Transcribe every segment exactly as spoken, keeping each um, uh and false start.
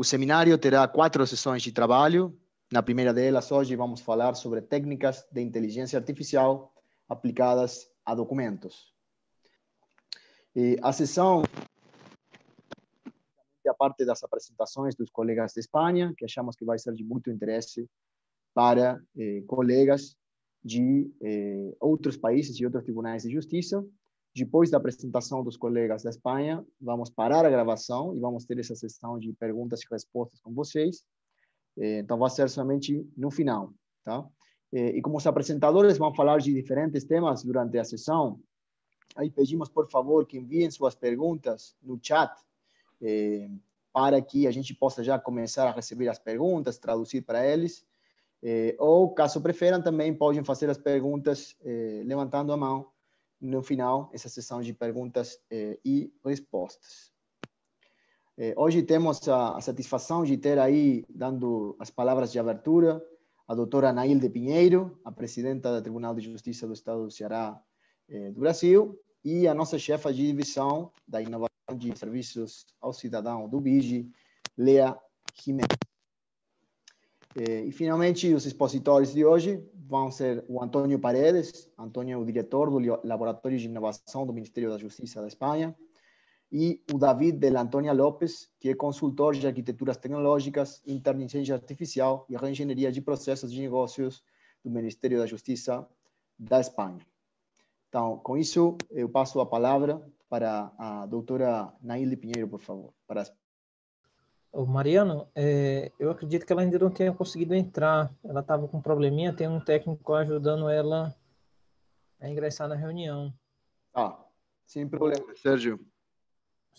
O seminário terá quatro sessões de trabalho. Na primeira delas, hoje, vamos falar sobre técnicas de inteligência artificial aplicadas a documentos. E a sessão, a parte das apresentações dos colegas de Espanha, que achamos que vai ser de muito interesse para eh, colegas de eh, outros países e outros tribunais de justiça. Depois da apresentação dos colegas da Espanha, vamos parar a gravação e vamos ter essa sessão de perguntas e respostas com vocês. Então, vai ser somente no final, tá? E como os apresentadores vão falar de diferentes temas durante a sessão, aí pedimos, por favor, que enviem suas perguntas no chat, eh, para que a gente possa já começar a receber as perguntas, traduzir para eles. Eh, ou, caso preferam, também podem fazer as perguntas eh, levantando a mão. No final, essa sessão de perguntas eh, e respostas. Eh, hoje temos a, a satisfação de ter aí, dando as palavras de abertura, a doutora Nailde Pinheiro, a presidenta do Tribunal de Justiça do Estado do Ceará eh, do Brasil, e a nossa chefa de divisão da inovação de serviços ao cidadão do B I G, Lea Jiménez. Eh, e, finalmente, os expositores de hoje vão ser o Antônio Paredes. Antônio é o diretor do Laboratório de Inovação do Ministério da Justiça da Espanha, e o David de la Antonia López, que é consultor de arquiteturas tecnológicas, inteligência artificial e reengenharia de processos de negócios do Ministério da Justiça da Espanha. Então, com isso, eu passo a palavra para a doutora Nailde Pinheiro, por favor, para as O Mariano, é, eu acredito que ela ainda não tenha conseguido entrar. Ela estava com um probleminha, tem um técnico ajudando ela a ingressar na reunião. Ah, sem problema, Sérgio.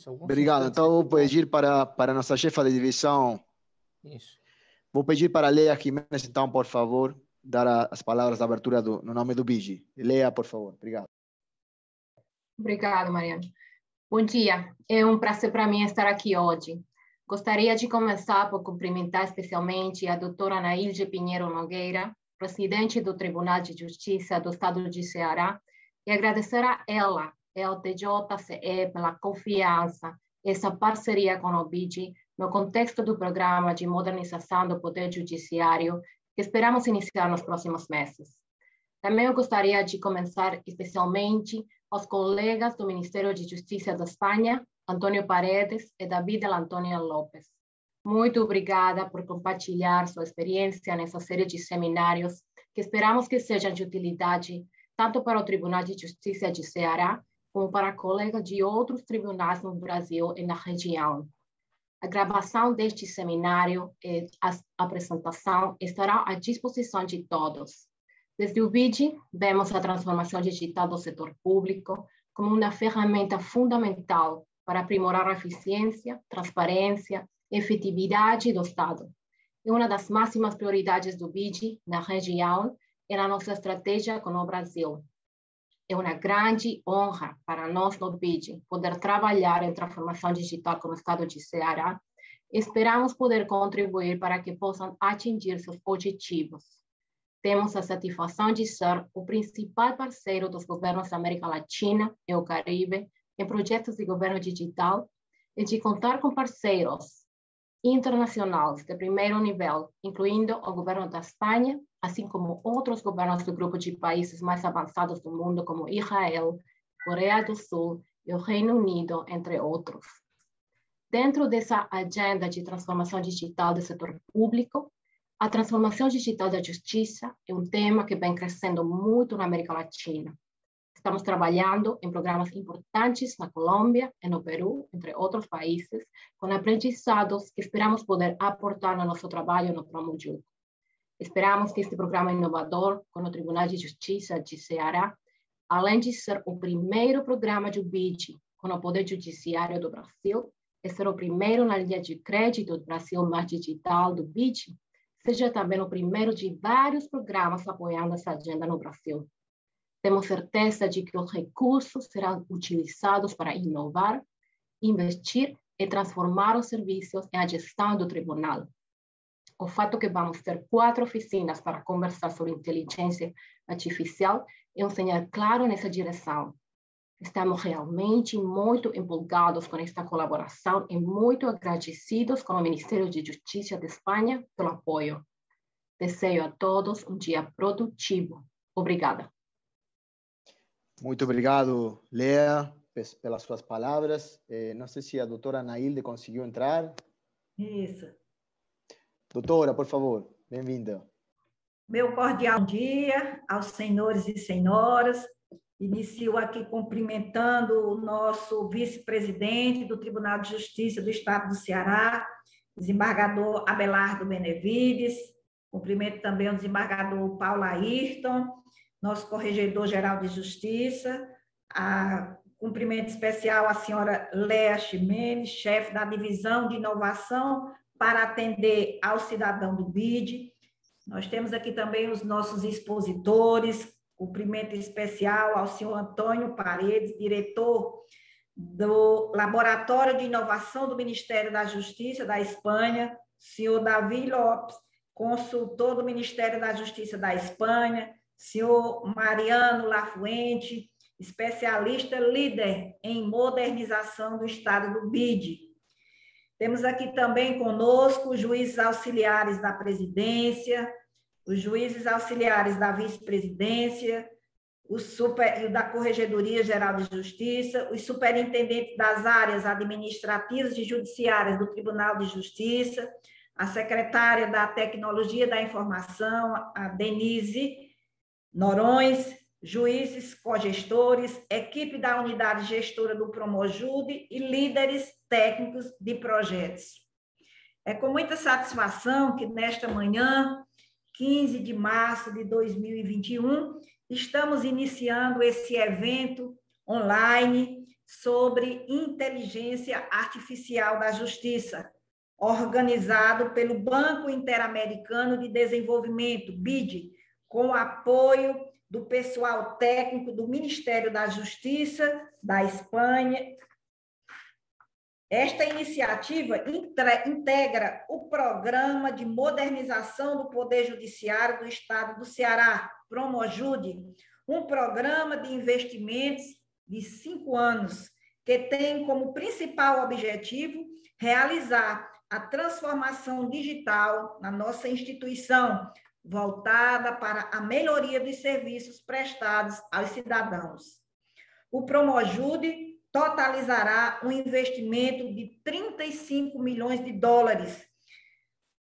Obrigado. Então, vou pedir para, para a nossa chefa de divisão. Isso. Vou pedir para a Lea Jiménez, então, por favor, dar a, as palavras de abertura do, no nome do B I G. Lea, por favor. Obrigado. Obrigado, Mariano. Bom dia. É um prazer para mim estar aqui hoje. Gostaria de começar por cumprimentar especialmente a doutora Nailde Pinheiro Nogueira, presidente do Tribunal de Justiça do Estado de Ceará, e agradecer a ela e ao T J C E pela confiança e essa parceria com o B I G no contexto do programa de modernização do Poder Judiciário que esperamos iniciar nos próximos meses. Também eu gostaria de começar especialmente aos colegas do Ministério de Justiça da Espanha, Antônio Paredes e David de la Antonia López. Muito obrigada por compartilhar sua experiência nessa série de seminários que esperamos que sejam de utilidade tanto para o Tribunal de Justiça de Ceará como para colegas de outros tribunais no Brasil e na região. A gravação deste seminário e a apresentação estará à disposição de todos. Desde o B I D, vemos a transformação digital do setor público como uma ferramenta fundamental para aprimorar a eficiência, transparência e efetividade do Estado. É uma das máximas prioridades do B I D na região e na nossa estratégia com o Brasil. É uma grande honra para nós no B I D poder trabalhar em transformação digital com o Estado de Ceará. Esperamos poder contribuir para que possam atingir seus objetivos. Temos a satisfação de ser o principal parceiro dos governos da América Latina e o Caribe em projetos de governo digital e de contar com parceiros internacionais de primeiro nível, incluindo o governo da Espanha, assim como outros governos do grupo de países mais avançados do mundo, como Israel, Coreia do Sul e o Reino Unido, entre outros. Dentro dessa agenda de transformação digital do setor público, a transformação digital da justiça é um tema que vem crescendo muito na América Latina. Estamos trabalhando em programas importantes na Colômbia e no Peru, entre outros países, com aprendizados que esperamos poder aportar no nosso trabalho no Promojud. Esperamos que este programa inovador com o Tribunal de Justiça de Ceará, além de ser o primeiro programa de B I D com o Poder Judiciário do Brasil, e ser o primeiro na linha de crédito do Brasil mais digital do B I D, seja também o primeiro de vários programas apoiando essa agenda no Brasil. Temos certeza de que os recursos serão utilizados para inovar, investir e transformar os serviços em a gestão do tribunal. O fato que vamos ter quatro oficinas para conversar sobre inteligência artificial é um sinal claro nessa direção. Estamos realmente muito empolgados com esta colaboração e muito agradecidos com o Ministério de Justiça de Espanha pelo apoio. Desejo a todos um dia produtivo. Obrigada. Muito obrigado, Lea, pelas suas palavras. Eh, não sei se a doutora Nailde conseguiu entrar. Isso. Doutora, por favor, bem-vinda. Meu cordial dia aos senhores e senhoras. Inicio aqui cumprimentando o nosso vice-presidente do Tribunal de Justiça do Estado do Ceará, desembargador Abelardo Benevides. Cumprimento também o desembargador Paulo Ayrton, nosso corregedor-geral de Justiça. A cumprimento especial à senhora Lea Jiménez, chefe da Divisão de Inovação para atender ao cidadão do B I D. Nós temos aqui também os nossos expositores. Cumprimento especial ao senhor Antônio Paredes, diretor do Laboratório de Inovação do Ministério da Justiça da Espanha, senhor David López, consultor do Ministério da Justiça da Espanha, senhor Mariano Lafuente, especialista líder em modernização do Estado do B I D. Temos aqui também conosco os juízes auxiliares da presidência, os juízes auxiliares da vice-presidência, o super, da Corregedoria Geral de Justiça, os superintendentes das áreas administrativas e judiciárias do Tribunal de Justiça, a secretária da Tecnologia da Informação, a Denise Norões, juízes, cogestores, equipe da unidade gestora do Promojud e líderes técnicos de projetos. É com muita satisfação que nesta manhã, quinze de março de dois mil e vinte e um, estamos iniciando esse evento online sobre inteligência artificial da justiça, organizado pelo Banco Interamericano de Desenvolvimento, B I D, com o apoio do pessoal técnico do Ministério da Justiça da Espanha. Esta iniciativa integra o Programa de Modernização do Poder Judiciário do Estado do Ceará, Promojud, um programa de investimentos de cinco anos, que tem como principal objetivo realizar a transformação digital na nossa instituição, voltada para a melhoria dos serviços prestados aos cidadãos. O Promojud totalizará um investimento de trinta e cinco milhões de dólares,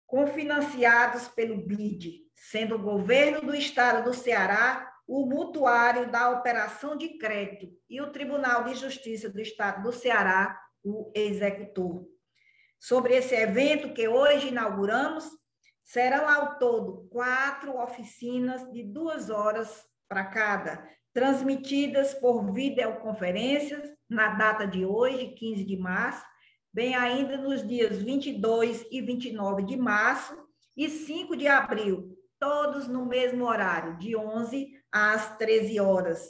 cofinanciados pelo B I D, sendo o governo do estado do Ceará o mutuário da operação de crédito e o Tribunal de Justiça do Estado do Ceará o executor. Sobre esse evento que hoje inauguramos, serão ao todo quatro oficinas de duas horas para cada, transmitidas por videoconferências na data de hoje, quinze de março, bem ainda nos dias vinte e dois e vinte e nove de março e cinco de abril, todos no mesmo horário, de onze às treze horas.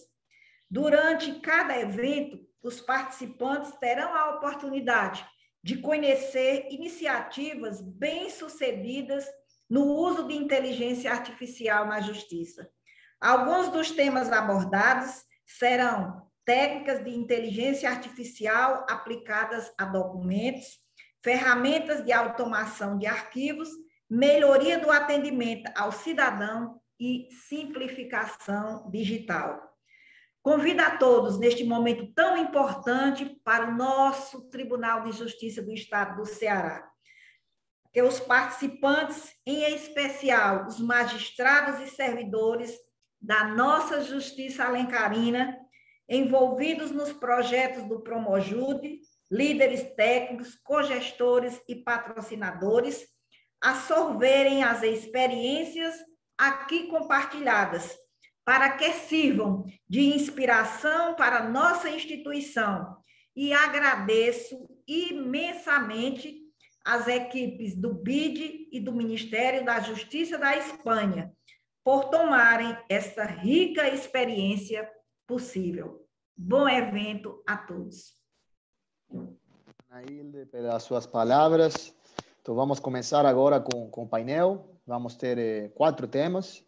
Durante cada evento, os participantes terão a oportunidade de conhecer iniciativas bem-sucedidas no uso de inteligência artificial na justiça. Alguns dos temas abordados serão técnicas de inteligência artificial aplicadas a documentos, ferramentas de automação de arquivos, melhoria do atendimento ao cidadão e simplificação digital. Convido a todos, neste momento tão importante para o nosso Tribunal de Justiça do Estado do Ceará, que os participantes, em especial os magistrados e servidores da nossa Justiça Alencarina, envolvidos nos projetos do Promojud, líderes técnicos, cogestores e patrocinadores, absorverem as experiências aqui compartilhadas, para que sirvam de inspiração para a nossa instituição. E agradeço imensamente às equipes do B I D e do Ministério da Justiça da Espanha, por tomarem essa rica experiência possível. Bom evento a todos. Nailde, pelas suas palavras. Então, vamos começar agora com, com o painel. Vamos ter eh, quatro temas.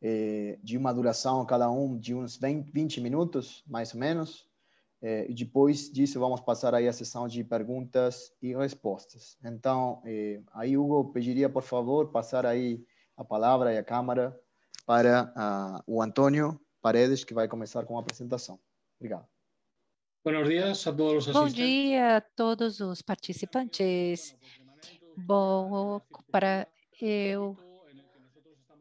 eh, de uma duração cada um de uns vinte minutos, mais ou menos. Eh, e depois disso, vamos passar aí a sessão de perguntas e respostas. Então, eh, aí, Hugo, pediria, por favor, passar aí a palavra e a câmera para uh, o Antônio Paredes, que vai começar com a apresentação. Obrigado. Buenos dias a todos os Bom dia a todos os participantes. Bom, para eu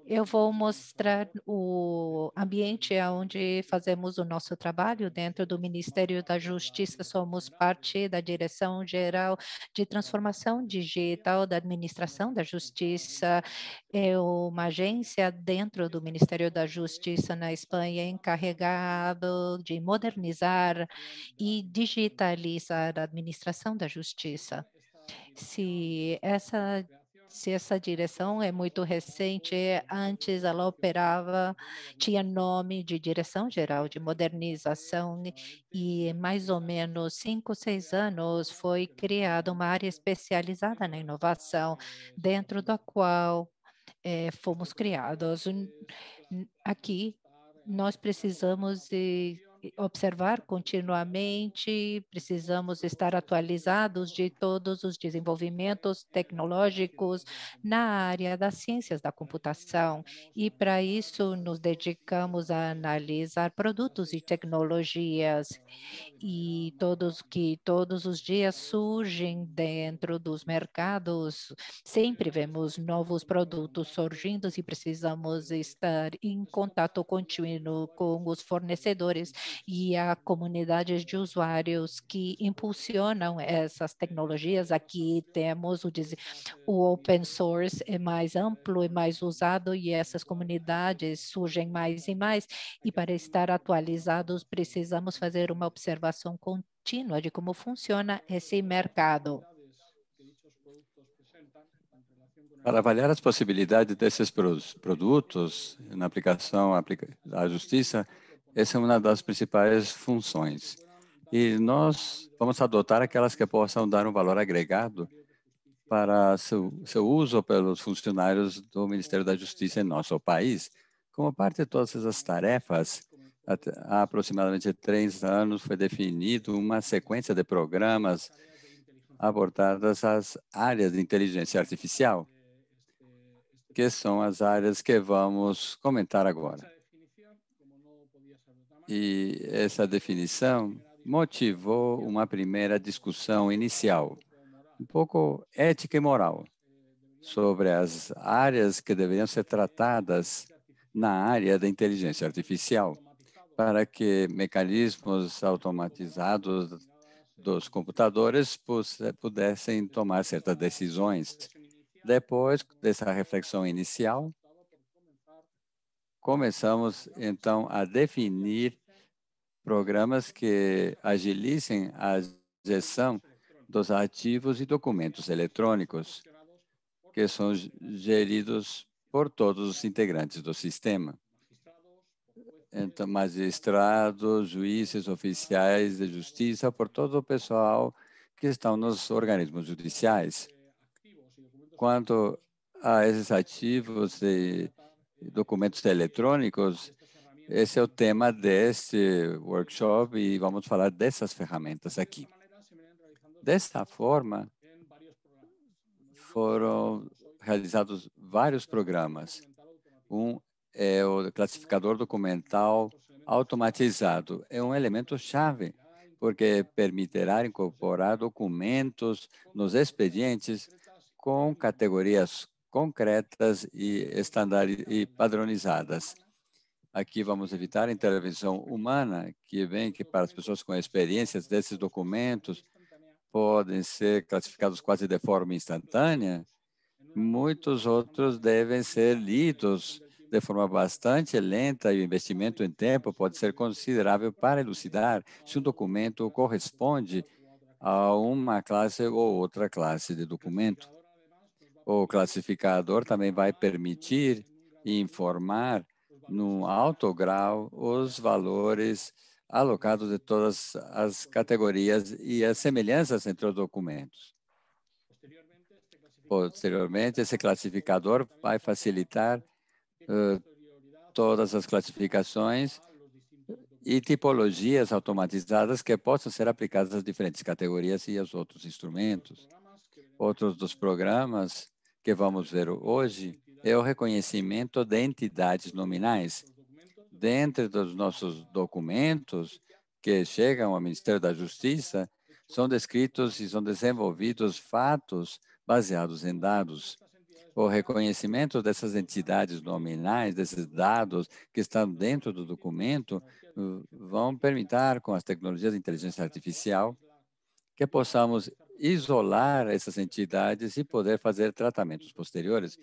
eu vou mostrar o ambiente onde fazemos o nosso trabalho dentro do Ministério da Justiça. Somos parte da Direção Geral de Transformação Digital da Administração da Justiça. É uma agência dentro do Ministério da Justiça na Espanha encarregada de modernizar e digitalizar a administração da justiça. Se essa Se essa direção é muito recente, antes ela operava, tinha nome de Direção Geral de Modernização, e mais ou menos cinco, seis anos foi criada uma área especializada na inovação, dentro da qual é, fomos criados. Aqui nós precisamos de observar continuamente, precisamos estar atualizados de todos os desenvolvimentos tecnológicos na área das ciências da computação, e para isso nos dedicamos a analisar produtos e tecnologias, e todos que todos os dias surgem dentro dos mercados, sempre vemos novos produtos surgindo e precisamos estar em contato contínuo com os fornecedores e a comunidades de usuários que impulsionam essas tecnologias. Aqui temos o, o open source é mais amplo e é mais usado, e essas comunidades surgem mais e mais, e para estar atualizados precisamos fazer uma observação contínua de como funciona esse mercado. Para avaliar as possibilidades desses produtos na aplicação à justiça, essa é uma das principais funções. E nós vamos adotar aquelas que possam dar um valor agregado para seu, seu uso pelos funcionários do Ministério da Justiça em nosso país. Como parte de todas essas tarefas, há aproximadamente três anos foi definido uma sequência de programas abordadas às áreas de inteligência artificial, que são as áreas que vamos comentar agora. E essa definição motivou uma primeira discussão inicial, um pouco ética e moral, sobre as áreas que deveriam ser tratadas na área da inteligência artificial, para que mecanismos automatizados dos computadores pudessem tomar certas decisões. Depois dessa reflexão inicial, começamos, então, a definir programas que agilizem a gestão dos arquivos e documentos eletrônicos, que são geridos por todos os integrantes do sistema. Então, magistrados, juízes, oficiais de justiça, por todo o pessoal que estão nos organismos judiciais. Quanto a esses arquivos e documentos eletrônicos, esse é o tema deste workshop, e vamos falar dessas ferramentas aqui. Dessa forma, foram realizados vários programas. Um é o classificador documental automatizado. É um elemento chave, porque permitirá incorporar documentos nos expedientes com categorias concretas e, e padronizadas. Aqui vamos evitar a intervenção humana, que vem que para as pessoas com experiências desses documentos podem ser classificados quase de forma instantânea. Muitos outros devem ser lidos de forma bastante lenta, e o investimento em tempo pode ser considerável para elucidar se um documento corresponde a uma classe ou outra classe de documento. O classificador também vai permitir informar num alto grau os valores alocados de todas as categorias e as semelhanças entre os documentos. Posteriormente, esse classificador vai facilitar uh, todas as classificações e tipologias automatizadas que possam ser aplicadas às diferentes categorias e aos outros instrumentos. Outros dos programas que vamos ver hoje é o reconhecimento de entidades nominais. Dentro dos nossos documentos que chegam ao Ministério da Justiça, são descritos e são desenvolvidos fatos baseados em dados. O reconhecimento dessas entidades nominais, desses dados que estão dentro do documento, vão permitir, com as tecnologias de inteligência artificial, que possamos isolar essas entidades e poder fazer tratamentos posteriores,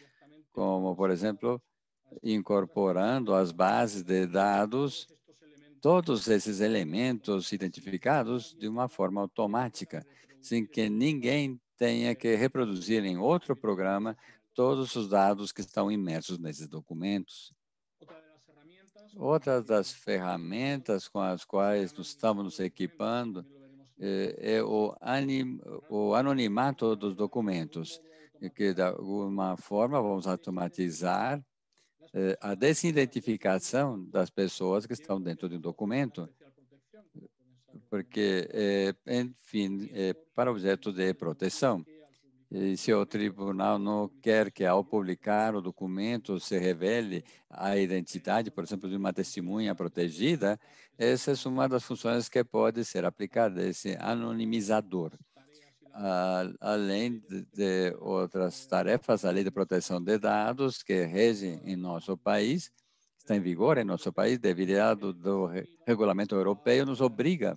como, por exemplo, incorporando às bases de dados todos esses elementos identificados de uma forma automática, sem que ninguém tenha que reproduzir em outro programa todos os dados que estão imersos nesses documentos. Outra das ferramentas com as quais nós estamos nos equipando é, é o, anim, o anonimato dos documentos, que de alguma forma vamos automatizar é, a desidentificação das pessoas que estão dentro de um documento, porque, é, enfim, é para objeto de proteção. E se o tribunal não quer que, ao publicar o documento, se revele a identidade, por exemplo, de uma testemunha protegida, essa é uma das funções que pode ser aplicada, esse anonimizador. Ah, além de outras tarefas, a lei de proteção de dados, que rege em nosso país, está em vigor em nosso país, derivado do regulamento europeu, nos obriga,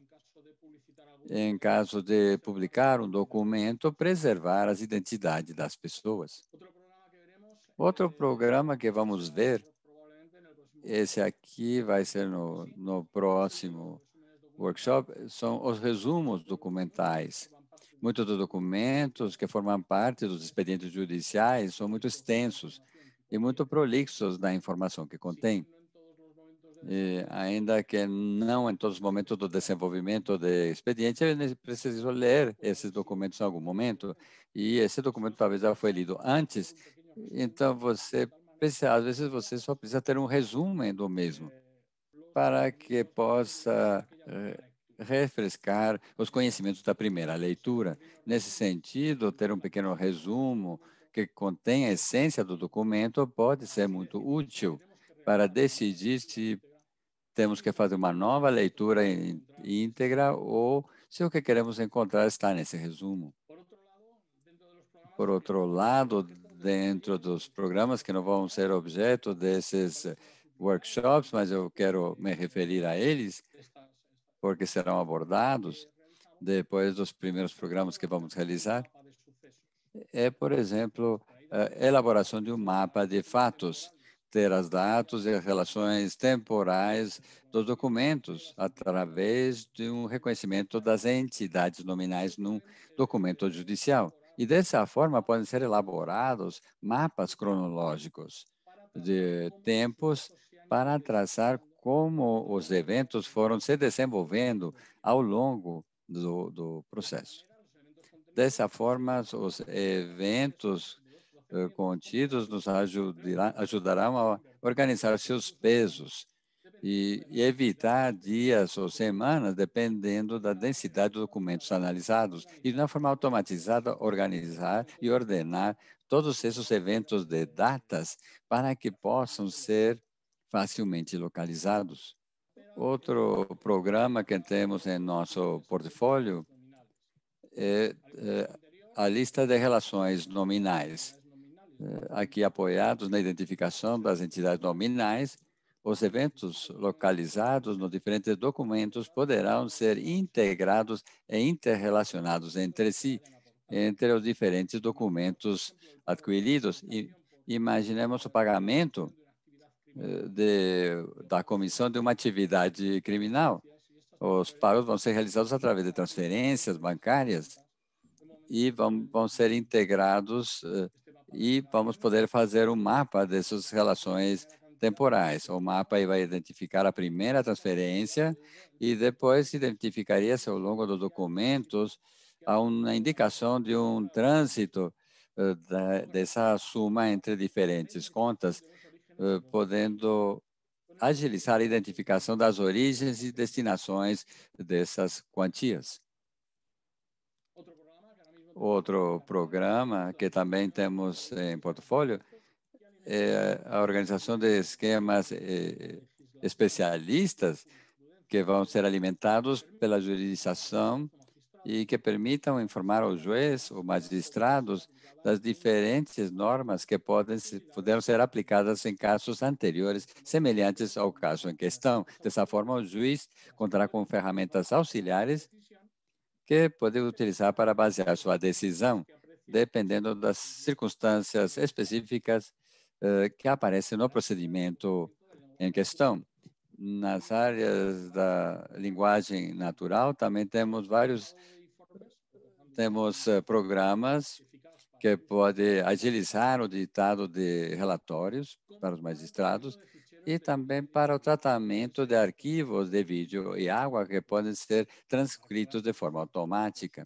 em caso de publicar um documento, preservar as identidades das pessoas. Outro programa que vamos ver, esse aqui vai ser no, no próximo workshop, são os resumos documentais. Muitos dos documentos que formam parte dos expedientes judiciais são muito extensos e muito prolixos da informação que contém. E ainda que não em todos os momentos do desenvolvimento de expediente, é preciso ler esses documentos em algum momento. E esse documento talvez já foi lido antes. Então, você precisa, às vezes você só precisa ter um resumo do mesmo para que possa refrescar os conhecimentos da primeira leitura. Nesse sentido, ter um pequeno resumo que contém a essência do documento pode ser muito útil para decidir se temos que fazer uma nova leitura íntegra ou se o que queremos encontrar está nesse resumo. Por outro lado, dentro dos programas que não vão ser objeto desses workshops, mas eu quero me referir a eles, porque serão abordados depois dos primeiros programas que vamos realizar, é, por exemplo, a elaboração de um mapa de fatos, ter as datas e as relações temporais dos documentos através de um reconhecimento das entidades nominais num documento judicial. E dessa forma podem ser elaborados mapas cronológicos de tempos para traçar como os eventos foram se desenvolvendo ao longo do, do processo. Dessa forma, os eventos contidos nos ajudará, ajudarão a organizar seus pesos e, e evitar dias ou semanas, dependendo da densidade dos documentos analisados, e de uma forma automatizada organizar e ordenar todos esses eventos de datas para que possam ser facilmente localizados. Outro programa que temos em nosso portfólio é, é a lista de relações nominais. Aqui apoiados na identificação das entidades nominais, os eventos localizados nos diferentes documentos poderão ser integrados e interrelacionados entre si, entre os diferentes documentos adquiridos. E imaginemos o pagamento de, da comissão de uma atividade criminal. Os pagos vão ser realizados através de transferências bancárias e vão, vão ser integrados e vamos poder fazer um mapa dessas relações temporais. O mapa vai identificar a primeira transferência e depois identificaria-se ao longo dos documentos a uma indicação de um trânsito uh, da, dessa soma entre diferentes contas, uh, podendo agilizar a identificação das origens e destinações dessas quantias. Outro programa que também temos em portfólio é a organização de esquemas especialistas que vão ser alimentados pela juridização e que permitam informar os juízes ou magistrados das diferentes normas que podem puderam ser aplicadas em casos anteriores, semelhantes ao caso em questão. Dessa forma, o juiz contará com ferramentas auxiliares que pode utilizar para basear sua decisão, dependendo das circunstâncias específicas uh, que aparecem no procedimento em questão. Nas áreas da linguagem natural, também temos vários temos uh, programas que podem agilizar o ditado de relatórios para os magistrados e também para o tratamento de arquivos de vídeo e áudio que podem ser transcritos de forma automática.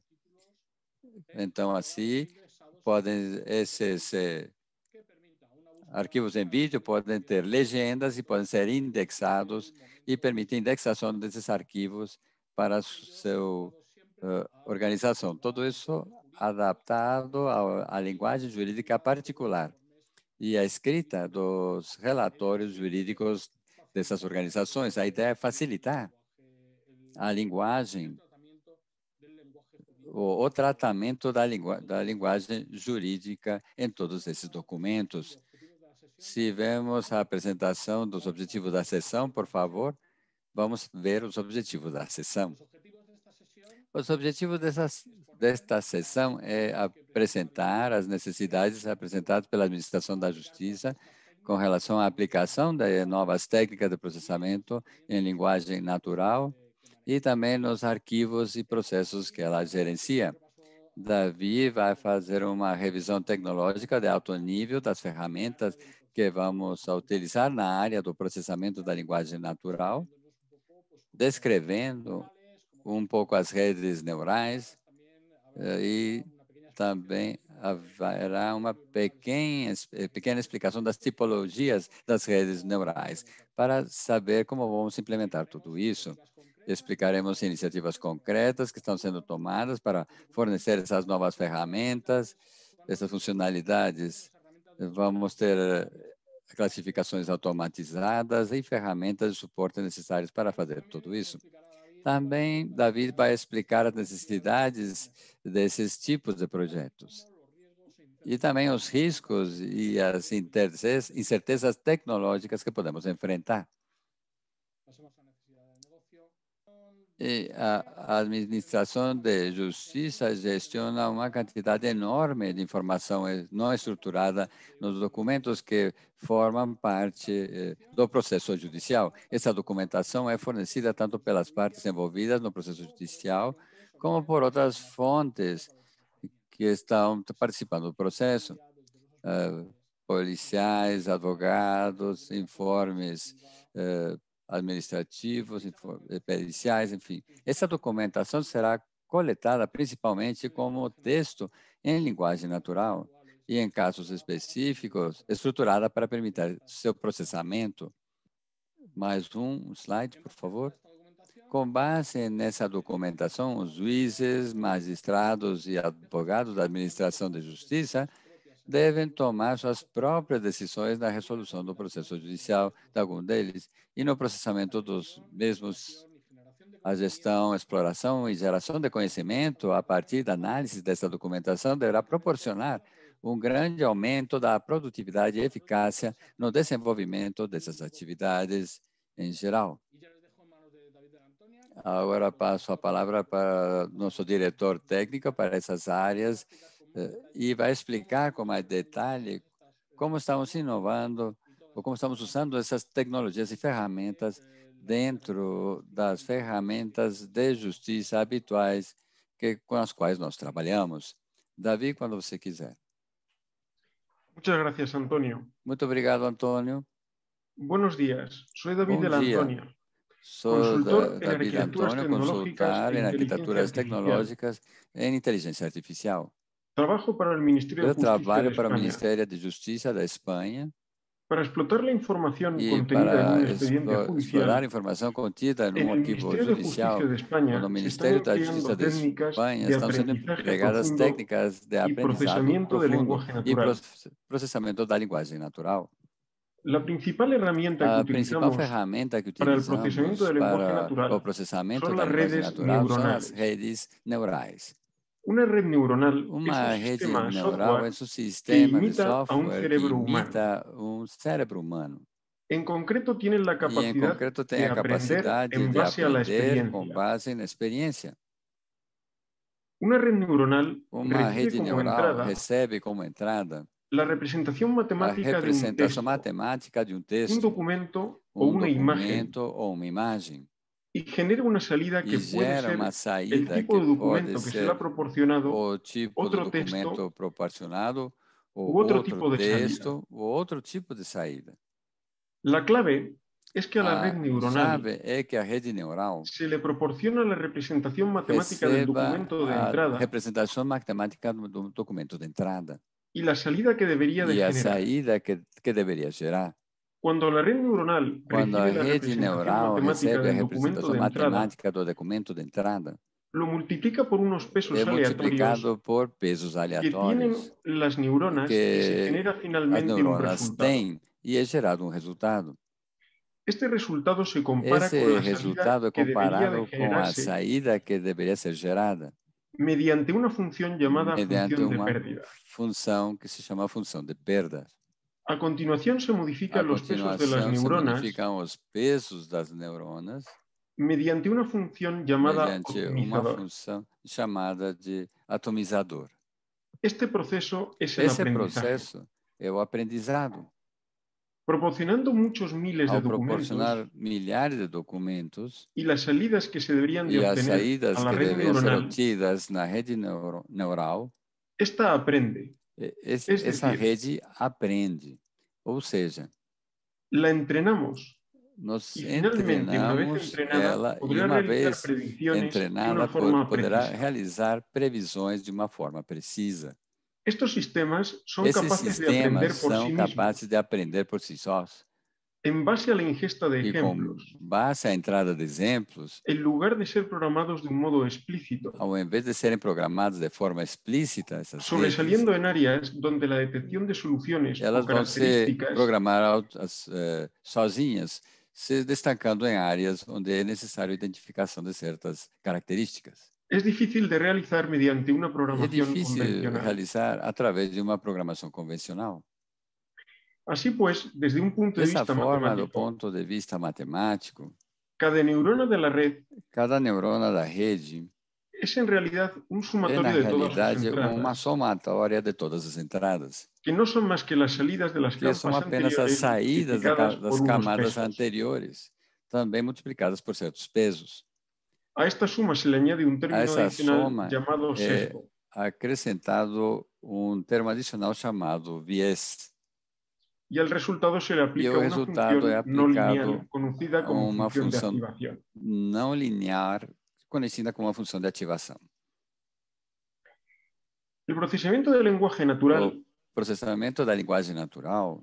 Então, assim, podem esses eh, arquivos em vídeo podem ter legendas e podem ser indexados e permitem a indexação desses arquivos para a sua uh, organização. Tudo isso adaptado à linguagem jurídica particular e a escrita dos relatórios jurídicos dessas organizações. A ideia é facilitar a linguagem, o, o tratamento da, lingu, da linguagem jurídica em todos esses documentos. Se vemos a apresentação dos objetivos da sessão, por favor, vamos ver os objetivos da sessão. Os objetivos dessas, desta sessão é apresentar as necessidades apresentadas pela Administração da Justiça com relação à aplicação de novas técnicas de processamento em linguagem natural e também nos arquivos e processos que ela gerencia. Davi vai fazer uma revisão tecnológica de alto nível das ferramentas que vamos utilizar na área do processamento da linguagem natural, descrevendo um pouco as redes neurais e também haverá uma pequena, pequena explicação das tipologias das redes neurais para saber como vamos implementar tudo isso. Explicaremos iniciativas concretas que estão sendo tomadas para fornecer essas novas ferramentas, essas funcionalidades. Vamos ter classificações automatizadas e ferramentas de suporte necessárias para fazer tudo isso. Também, David vai explicar as necessidades desses tipos de projetos e também os riscos e as incertezas tecnológicas que podemos enfrentar. E a Administração de Justiça gestiona uma quantidade enorme de informação não estruturada nos documentos que formam parte do processo judicial. Essa documentação é fornecida tanto pelas partes envolvidas no processo judicial, como por outras fontes que estão participando do processo, uh, policiais, advogados, informes uh, administrativos, periciais, enfim. Essa documentação será coletada principalmente como texto em linguagem natural e, em casos específicos, estruturada para permitir seu processamento. Mais um slide, por favor. Com base nessa documentação, os juízes, magistrados e advogados da Administração de Justiça devem tomar suas próprias decisões na resolução do processo judicial de algum deles e no processamento dos mesmos. A gestão, exploração e geração de conhecimento a partir da análise dessa documentação deverá proporcionar um grande aumento da produtividade e eficácia no desenvolvimento dessas atividades em geral. Agora passo a palavra para nosso diretor técnico para essas áreas e vai explicar com mais detalhe como estamos inovando ou como estamos usando essas tecnologias e ferramentas dentro das ferramentas de justiça habituais que, com as quais nós trabalhamos. Davi, quando você quiser. Muchas gracias, Antônio. Muito obrigado, Antônio. Buenos dias. Sou David de la Antonia. Sou David de la Antonia, consultor em arquiteturas tecnológicas em inteligência artificial. Trabalho para o Ministério de Justiça da Espanha Para explotar a informação contida em um expediente judicial, explorar informação contida em um arquivo judicial, no Ministério da Justiça de Espanha estão sendo empregadas técnicas de aprendizagem profundo e processamento da linguagem natural. A principal ferramenta que utilizamos para o processamento da linguagem natural são as redes neurais. Uma rede neuronal Uma é um sistema, neural, é um sistema de software que imita um cérebro humano. Em concreto, tem a capacidade de aprender com base na experiência. Uma rede neuronal, Uma rede neural como entrada, recebe como entrada a representação matemática, a representação de, um matemática de um texto, um documento, um ou, uma documento ou uma imagem. E genera uma saída que pode ser o tipo de documento que será proporcionado, outro texto proporcionado, ou outro tipo de texto, ou outro tipo de saída. A clave é que a rede neuronal é que a rede neural se lhe proporciona a representação matemática do documento de entrada, representação matemática do documento de entrada, e a saída que deveria de gerar. E a saída que que deveria gerar. Quando a rede neuronal Quando a rede neural recebe a representação matemática do documento de entrada, lo multiplica por unos pesos é multiplicado por pesos aleatórios que, las neuronas, que se genera finalmente as neuronas um têm, e é gerado um resultado. Este resultado se compara Esse com resultado é comparado de com a saída que deveria ser gerada mediante uma função chamada mediante função uma de pérdida. função que se chama função de perdas. A continuación se modifican los pesos de las neuronas, los pesos das neuronas mediante una función llamada mediante atomizador. Una función llamada de atomizador. Este proceso es el Ese aprendizaje. proceso é o aprendizado. Proporcionando muchos miles Ao de documentos milhares de documentos y las salidas que se deberían de obtener a la red neuronal, na rede neuro neural, esta aprende. Esse, es decir, essa rede aprende, ou seja, la entrenamos, nós entrenamos ela e uma vez entrenada poderá realizar previsões de uma forma precisa. Estes sistemas são capazes de aprender por si sós. Em base à ingesta de exemplos, com base à entrada de exemplos, em lugar de ser programados de um modo explícito, ao invés de serem programados de forma explícita, essas sobresaliendo em áreas onde a detecção de soluções elas vão se programar sozinhas, se destacando em áreas onde é necessário a identificação de certas características. É difícil de realizar mediante uma programação convencional. É difícil realizar através de uma programação convencional. Assim, pois, desde um ponto de Dessa vista forma, matemático, do ponto de vista matemático, cada neurona da rede, cada neurona da rede, é em realidade um somatório é, de realidade, todas as entradas, uma somatória de todas as entradas, que não são mais que as saídas das que são apenas as saídas das camadas anteriores, também multiplicadas por certos pesos. A esta soma se lhe añade um termo adicional chamado sesgo. É acrescentado um termo adicional chamado viés. E o resultado se lhe aplica uma função não linear, conhecida como uma função de ativação. Não linear, conhecida como uma função de ativação. O processamento da linguagem natural. O processamento da linguagem natural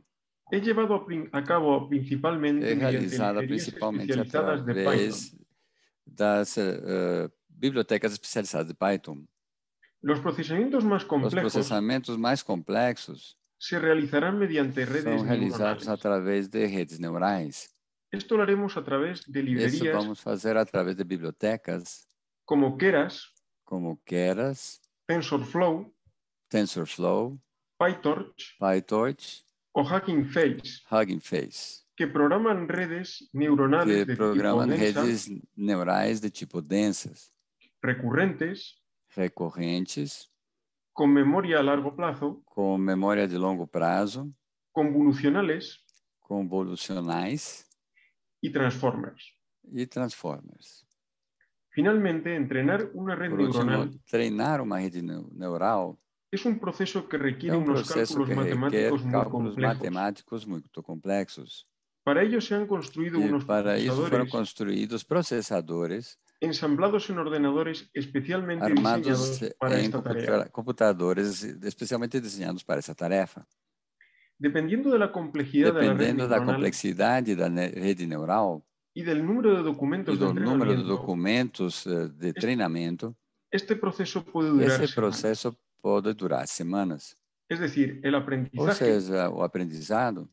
é levado a cabo principalmente é realizada principalmente através das uh, bibliotecas especializadas de Python. Os processamentos mais complexos. Os processamentos mais complexos se realizarán mediante redes neuronales. São realizados através de redes neurais. Esto lo haremos a través de librerías. Isso vamos fazer através de bibliotecas. Como Keras. Como Keras. TensorFlow. TensorFlow. PyTorch. PyTorch. O Hugging Face. Hugging Face. Que programam redes neuronales que de programam tipo densa, redes neurais de tipo densas. Recurrentes. Recorrentes. Com memória a largo prazo, com memória de longo prazo, convolucionais, convolucionais e transformers. E transformers. Finalmente, entrenar uma rede último, neuronal. Treinar uma rede neural é um processo que requer é um uns cálculos, que matemáticos, cálculos muito matemáticos muito complexos. Para ello se han construído e unos para isso foram construídos processadores ensamblados en ordenadores especialmente diseñados para esta tarea. Computadores especialmente desenhados para essa tarefa. Dependiendo de la complejidad Dependiendo de la, red neuronal, da complexidade da rede neural e do número de documentos, do de, número de, documentos de este, treinamento, este processo pode durar esse processo semanas. pode durar semanas. Es decir, el aprendizaje, ou seja, o aprendizado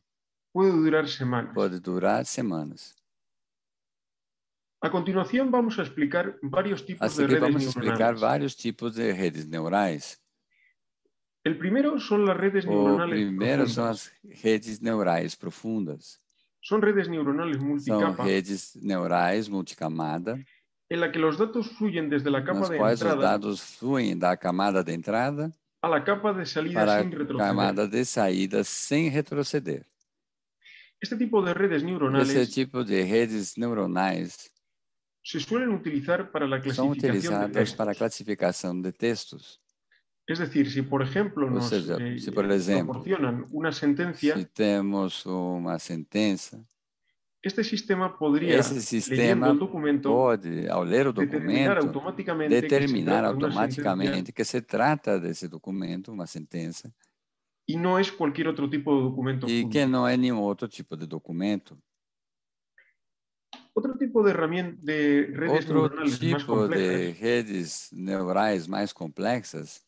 pode durar semanas. Pode durar semanas. A continuação, vamos a explicar vários tipos assim de redes vamos neuronais. explicar vários tipos de redes neurais. El primero son las redes neuronales. O primeiro são as redes neurais profundas. São redes neuronais multicapa. São redes neurais multicamada. Em la que os dados fluem desde a capa de entrada. Os dados fluem da camada de entrada a la capa de salida para sem retroceder. Camada de saída sem retroceder. Este tipo de redes neuronais. Esse tipo de redes neuronais se suelen utilizar para la clasificación são utilizadas para a classificação de textos. Es decir, si por ejemplo nos seja, eh, si por ejemplo, proporcionan una sentencia, si tenemos una sentenza, este sistema podría, ese sistema leyendo el documento, pode, ao ler o documento, determinar automáticamente, determinar que, se automáticamente que se trata de ese documento, una sentenza, y no es cualquier otro tipo de documento, y que no es ningún otro tipo de documento. Outro tipo de herramienta de redes Outro neuronais tipo mais complexas. de redes neurais mais complexas.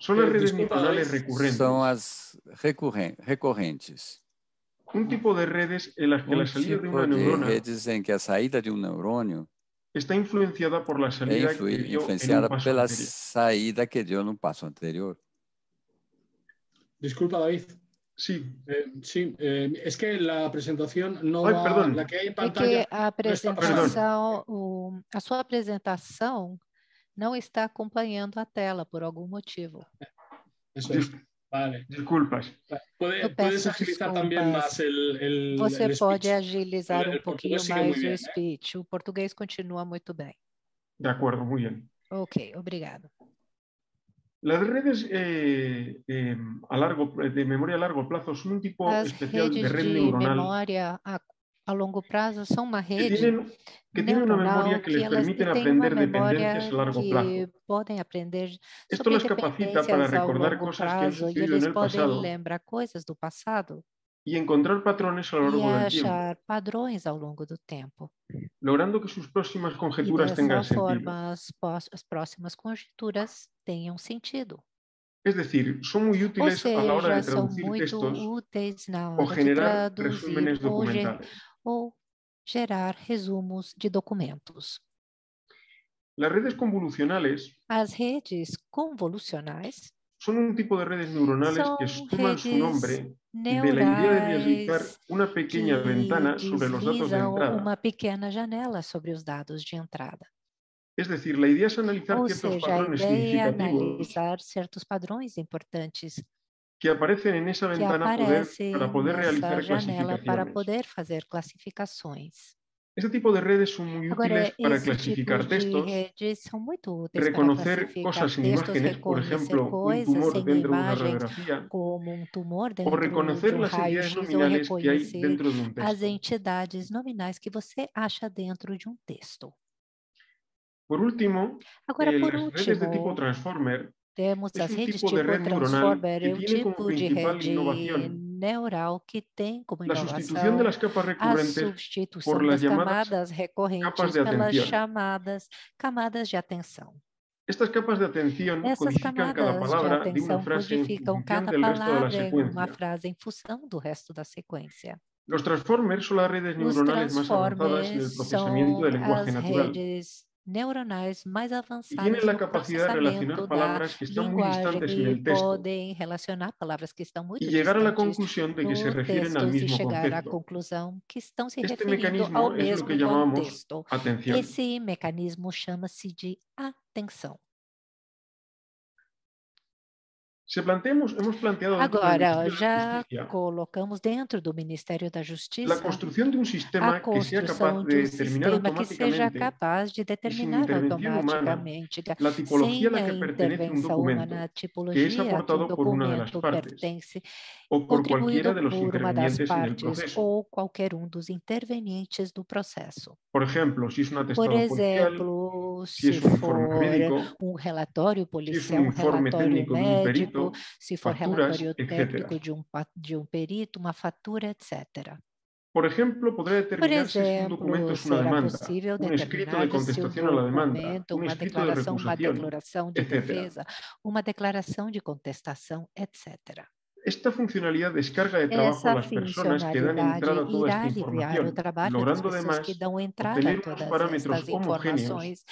São as redes neuronais recorrentes. São as recorrentes. Um tipo de redes em las que um a saída tipo de uma neurona de redes em que a saída de um neurônio está influenciada por la salida é influ que dio influenciada en un paso pela anterior. saída que deu no passo anterior. Desculpa, David. Sí, eh, sí. Eh, es que la presentación no Ay, va, perdón. la que hay en pantalla. Es que a presentação, o, a sua apresentação não está acompanhando a tela por algum motivo. Isso. Vale. Desculpas. Pode, podes agilizar também mais o o Você el pode agilizar um pouquinho mais o speech. Eh? O português continua muito bem. De acordo, muito bem. Ok, obrigado. Las redes eh, eh, a largo, de memoria a largo plazo son un tipo As especial de red neuronal. Las redes de memoria a, a longo plazo son una red que tienen, que tienen una memoria que, que les permite aprender dependencias a largo plazo. Esto les capacita para recordar cosas que han sucedido en el pasado, do passado y encontrar patrones a lo largo del tiempo, ao longo do tempo, logrando que sus próximas conjeturas tengan forma, sentido. As, as próximas conjeturas tenham sentido. Es decir, son muy útiles seja, a la hora de traducir textos o generar resúmenes documentales. Ou gerar resumos de documentos. Las redes convolucionales. As redes convolucionais. Son un tipo de redes neuronales que toman su nombre de la idea de deslizar una pequeña ventana sobre los datos de entrada. Uma pequena janela sobre os dados de entrada. Es decir, la idea es analizar Ou ciertos seja, padrones significativos analizar ciertos padrões importantes que aparecen en esa ventana poder, para poder realizar clasificaciones. Para poder fazer clasificações. Este tipo de redes son muy útiles Agora, para clasificar tipo textos, reconocer clasificar cosas sin imágenes, por ejemplo, un tumor dentro de una radiografía, o reconocer las entidades nominales que hay dentro de un texto. As entidades nominais que você acha dentro de um texto. Por último, Agora, eh, por las último, redes de tipo Transformer temos es as un tipo de red neuronal que tiene como principal innovación neural que tem como inovação a substituição das capas recorrentes por las chamadas recorrentes capas de pelas chamadas camadas de atenção. Estas capas de atenção codificam cada palavra de uma frase codificam cada palavra em uma frase em função do resto da sequência. Os transformers são as redes neuronais mais avançadas no processamento da linguagem natural. neuronais mais avançadas no processamento da linguagem e podem relacionar palavras que estão muito distantes do texto e chegar à conclusão que estão se referindo ao mesmo contexto. Esse mecanismo chama-se de atenção. Se planteamos, hemos planteado Agora, já Justicia, colocamos dentro do Ministério da Justiça a construção de um sistema que seja capaz de, de um determinar automaticamente, capaz de determinar automaticamente humana, a tipologia a que pertence um documento, humana, que é aportado que um por uma das partes, ou por qualquer de los intervenientes no processo, ou qualquer um dos intervenientes do processo. Por exemplo, se é um atestado policial, se é um informe médico, um relatório policial, um relatório médico, técnico, se for relatório técnico de um, de um perito, uma fatura, etcétera. Por exemplo, podrá determinar se un documento es una demanda, un escrito de contestación a la demanda, un escrito de recusación, etcétera. Una declaración de contestación, etcétera. Esta funcionalidad descarga de trabajo a las personas que dan entrada a toda esta información, logrando además obtener unos parámetros homogéneos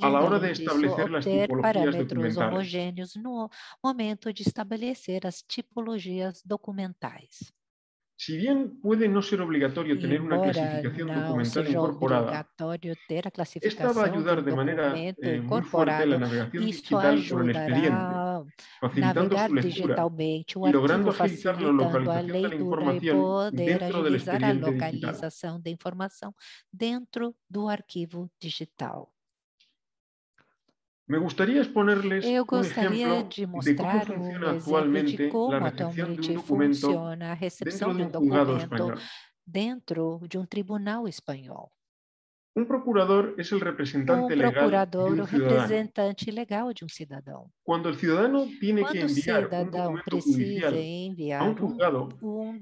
a la hora de establecer las tipologías documentales. No momento de establecer las tipologías documentales. Si bien puede no ser obligatorio tener una clasificación documental incorporada, esta va a ayudar de manera eh, muy fuerte la navegación digital sobre el expediente, facilitando su lectura y logrando agilizar la localización de la información dentro del expediente digital. Dentro do arquivo digital. Me gustaría exponerles Eu gostaria um de mostrar de como funciona um atualmente de como la recepción de un documento dentro de un juzgado español. Dentro de un tribunal español. Un procurador es el representante um legal de un representante legal de un ciudadano. Cuando el ciudadano tiene Quando que enviar un documento judicial a un juzgado, um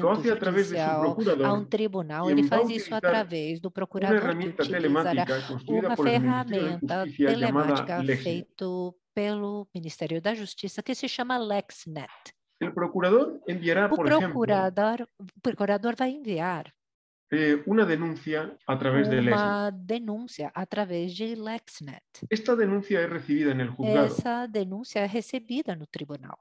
lo hace a través de su procurador, a un tribunal, ele faz isso através do procurador, una herramienta telemática construida por el Ministerio de Justicia llamada LexNet. Pelo Ministério da Justiça, que se chama LexNet. El procurador enviará, por procurador, ejemplo, procurador vai enviar Eh, una denuncia a través de LexNet. Una denuncia a través de LexNet. Esta denuncia es recibida en el juzgado. Esa denuncia es recibida en el tribunal.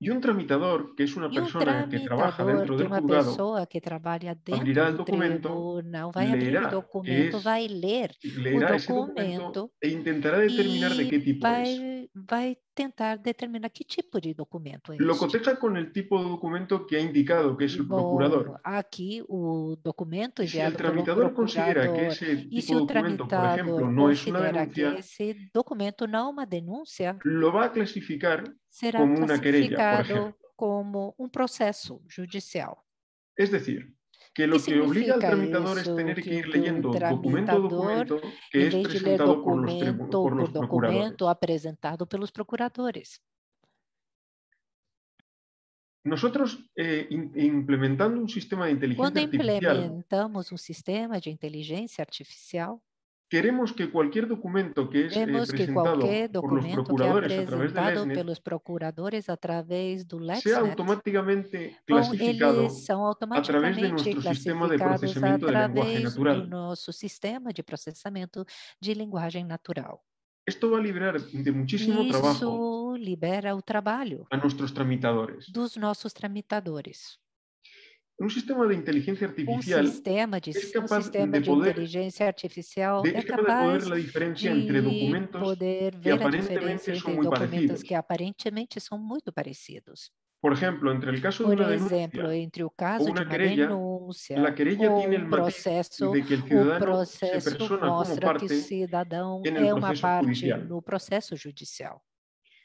Y un tramitador, que es una persona que trabaja dentro del juzgado, que dentro abrirá el documento, leerá, documento, es, leer leerá ese documento e intentará determinar de qué tipo vai, es. Vai tentar determinar que tipo de documento é. Lo coteja con el tipo de documento que ha indicado que es el procurador. Aquí el documento y si el tramitador considera que ese tipo de documento, por ejemplo, no es una denuncia, ese documento no es una denuncia, lo va a clasificar como una querella, por ejemplo, como un proceso judicial. Es decir, que lo que obliga al tramitador es tener que ir leyendo documento a documento que es presentado por los, por los procuradores. procuradores. Nosotros, eh, in, implementando un sistema de inteligencia artificial, Cuando implementamos un sistema de inteligencia artificial, queremos que cualquier documento que es eh, presentado que por los procuradores que a través de LexNet, pelos procuradores a través do LexNet sea automáticamente clasificado a través de nuestro sistema de procesamiento de lenguaje natural. Nosso sistema de processamento de linguagem natural. Esto va a liberar de muchísimo Isso trabajo libera o trabalho a nuestros tramitadores. Dos nossos tramitadores. Un sistema de inteligencia artificial um sistema de, es capaz um sistema de poder, de inteligência artificial de, é capaz de poder la diferencia entre documentos poder ver que aparentemente son muy parecidos. Que aparentemente son muy parecidos. Por ejemplo, entre el caso Por de una ejemplo, denuncia o una de querella, denuncia, la querella tiene el matiz de que el ciudadano se persona como parte en el proceso judicial. No proceso judicial.